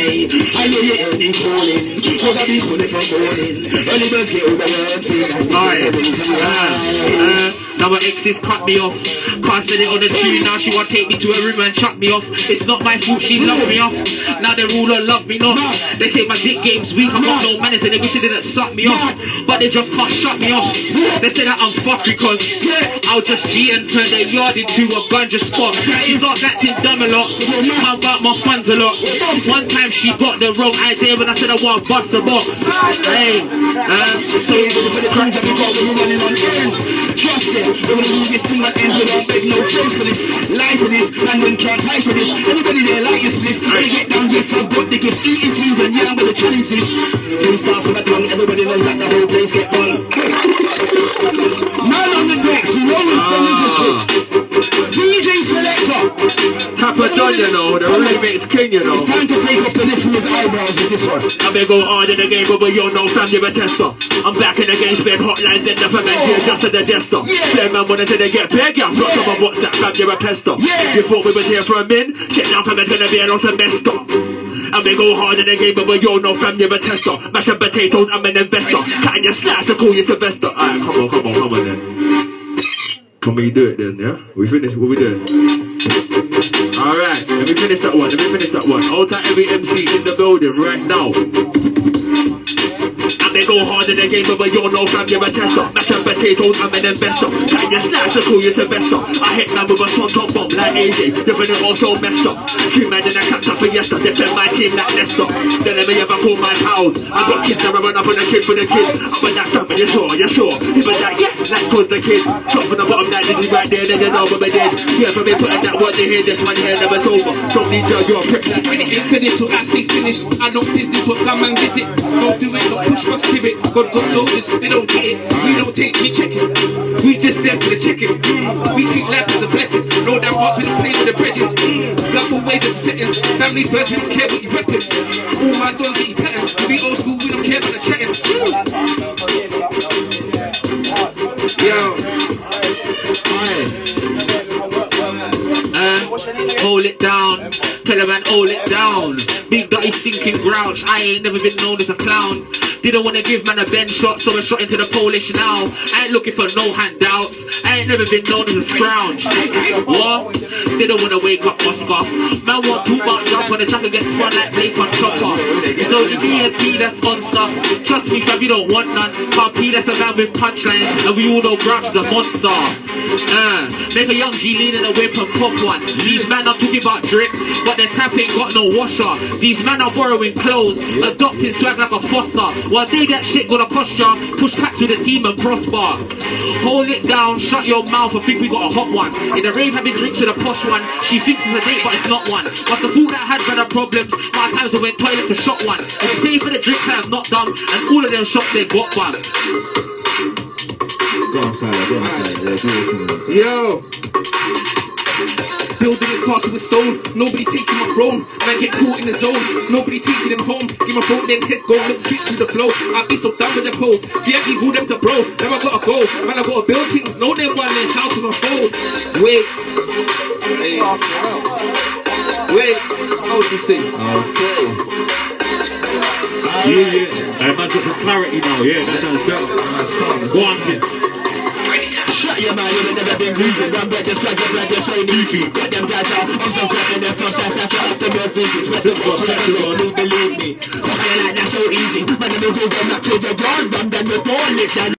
I know you ain't me calling, cause I be calling for morning. When you best get older, I'm saying I just want the reason why. Now my exes cut me off, can't send it on the tune. Now she wanna take me to her room and chuck me off. It's not my fault she loved me off. Now they're all a love me not. They say my dick game's weak, I got no manners and they wish they didn't suck me off. But they just can't shut me off. They say that I'm fucked because I'll just G and turn their yard into a ganja spot. She's not acting dumb a lot, I'm about my funds a lot. One time she got the wrong idea when I said I wanna bust the box. Hey, so for the crimes that we got, we're running on ends. Trust it. They wanna move this thing like ends, don't beg no soul for this. Lie for this, man don't can't hide for this. Everybody there like your split. When they get down, yes I've got the gift. Eating food and yeah, I'm gonna challenge this. So we start from a tongue, everybody knows that the whole place get done. Man on the decks, you know it's done with this. you know. The rhythm is king, you know. It's time to take up the listener's eyebrows with this one. I may go hard in the game, but you know, fam, you're a tester. I'm back in the game, spend hotlines in the ferment, you're just a digester. Play man when I say they get big, yeah, block up on WhatsApp, fam, you're a pester. You thought we was here for a min? Sit down, fam, it's gonna be another semester. I may go hard in the game, but you know, fam, you're a tester. Mash up potatoes, I'm an investor. Cutting your slash, I call you Sylvester. Alright, come on, come on, come on then. Come on, you do it then, yeah? We finish, what we doing? Alright, let me finish that one, let me finish that one. All time every MC in the building right now. I may go hard in the game, but you know, fam, you're a tester. Mash up potatoes, I'm an investor. Cutting your slash, I call you Sylvester. I hit man with a strong top bomb like AJ. They're it all so messed up. Two man in a catch up for Yester. Defend my team like Leicester. Then let me ever call my pals. I got kids that run up on a kid for the kid. Up on that family, you're sure, you're sure. Even that, yeah, that cause the kid. Drop from the bottom like this is right there, then you know we're dead. Yeah, for me putting that word to hear, this one here never's over. Don't need you, you're a prick. When it ain't finished, so I say finish. I know business, what come and visit. Don't do it, don't push my spirit. God got soldiers, they don't get it. We don't take, we check it. We just there for the chicken. We see life as a blessing. Know that off, we don't play with the bridges. Love always a sentence. Family first, we don't care what you reckon. All my dons that you pattern. We old school, we don't care about the chatting. Yo. Hold it down. Tell a man, hold it down. Big dirty stinking grouch. I ain't never been known as a clown. Didn't wanna give man a bend shot, so I shot into the Polish now. I ain't looking for no handouts. I ain't never been known as a scrounge. What? Didn't wanna wake up Oscar. Man want too much jump on the track and get spun like Blake on Chopper. It's only me and P that's on stuff. Trust me fam, you don't want none. But P that's a man with punchlines, and we all know Grouch is a monster. Make a young G lean in the whip and pop one. These man are talking about drip, but their tap ain't got no washer. These man are borrowing clothes, adopting swag like a foster. Well, they that shit gonna cost ya. Push packs with the team and prosper. Hold it down, shut your mouth. I think we got a hot one. In the rave having drinks with a posh one. She thinks it's a date, but it's not one. Must have thought that I had better problems. 5 times I went toilet to shot one. I pay for the drinks I am not dumb, and all of them shots they got one. Go on, Tyler, go on, Tyler. Yo. Building his castle with stone, nobody taking my throne. Man get caught in the zone, nobody taking him home. Give my phone, then head go, let's switch to the flow. I be so down with the post, GFD hold them to bro. Now I gotta go, man I gotta build things. No them one, then house with my phone. Wait, hey. Wait, how would you say? Okay. Yeah, yeah, I man's got some clarity now, yeah, that sounds better. Go on, kid. Yeah, man, you ain't never been reason. Run back, just plug up like you're so leaky. Get them guys out, I'm so crap in their flops. I sack up the real pieces. Spread the boss, spread the law, don't believe me. Fucking like that's so easy. Man, I'm a good one, up to the ground. Run down the door, lift down.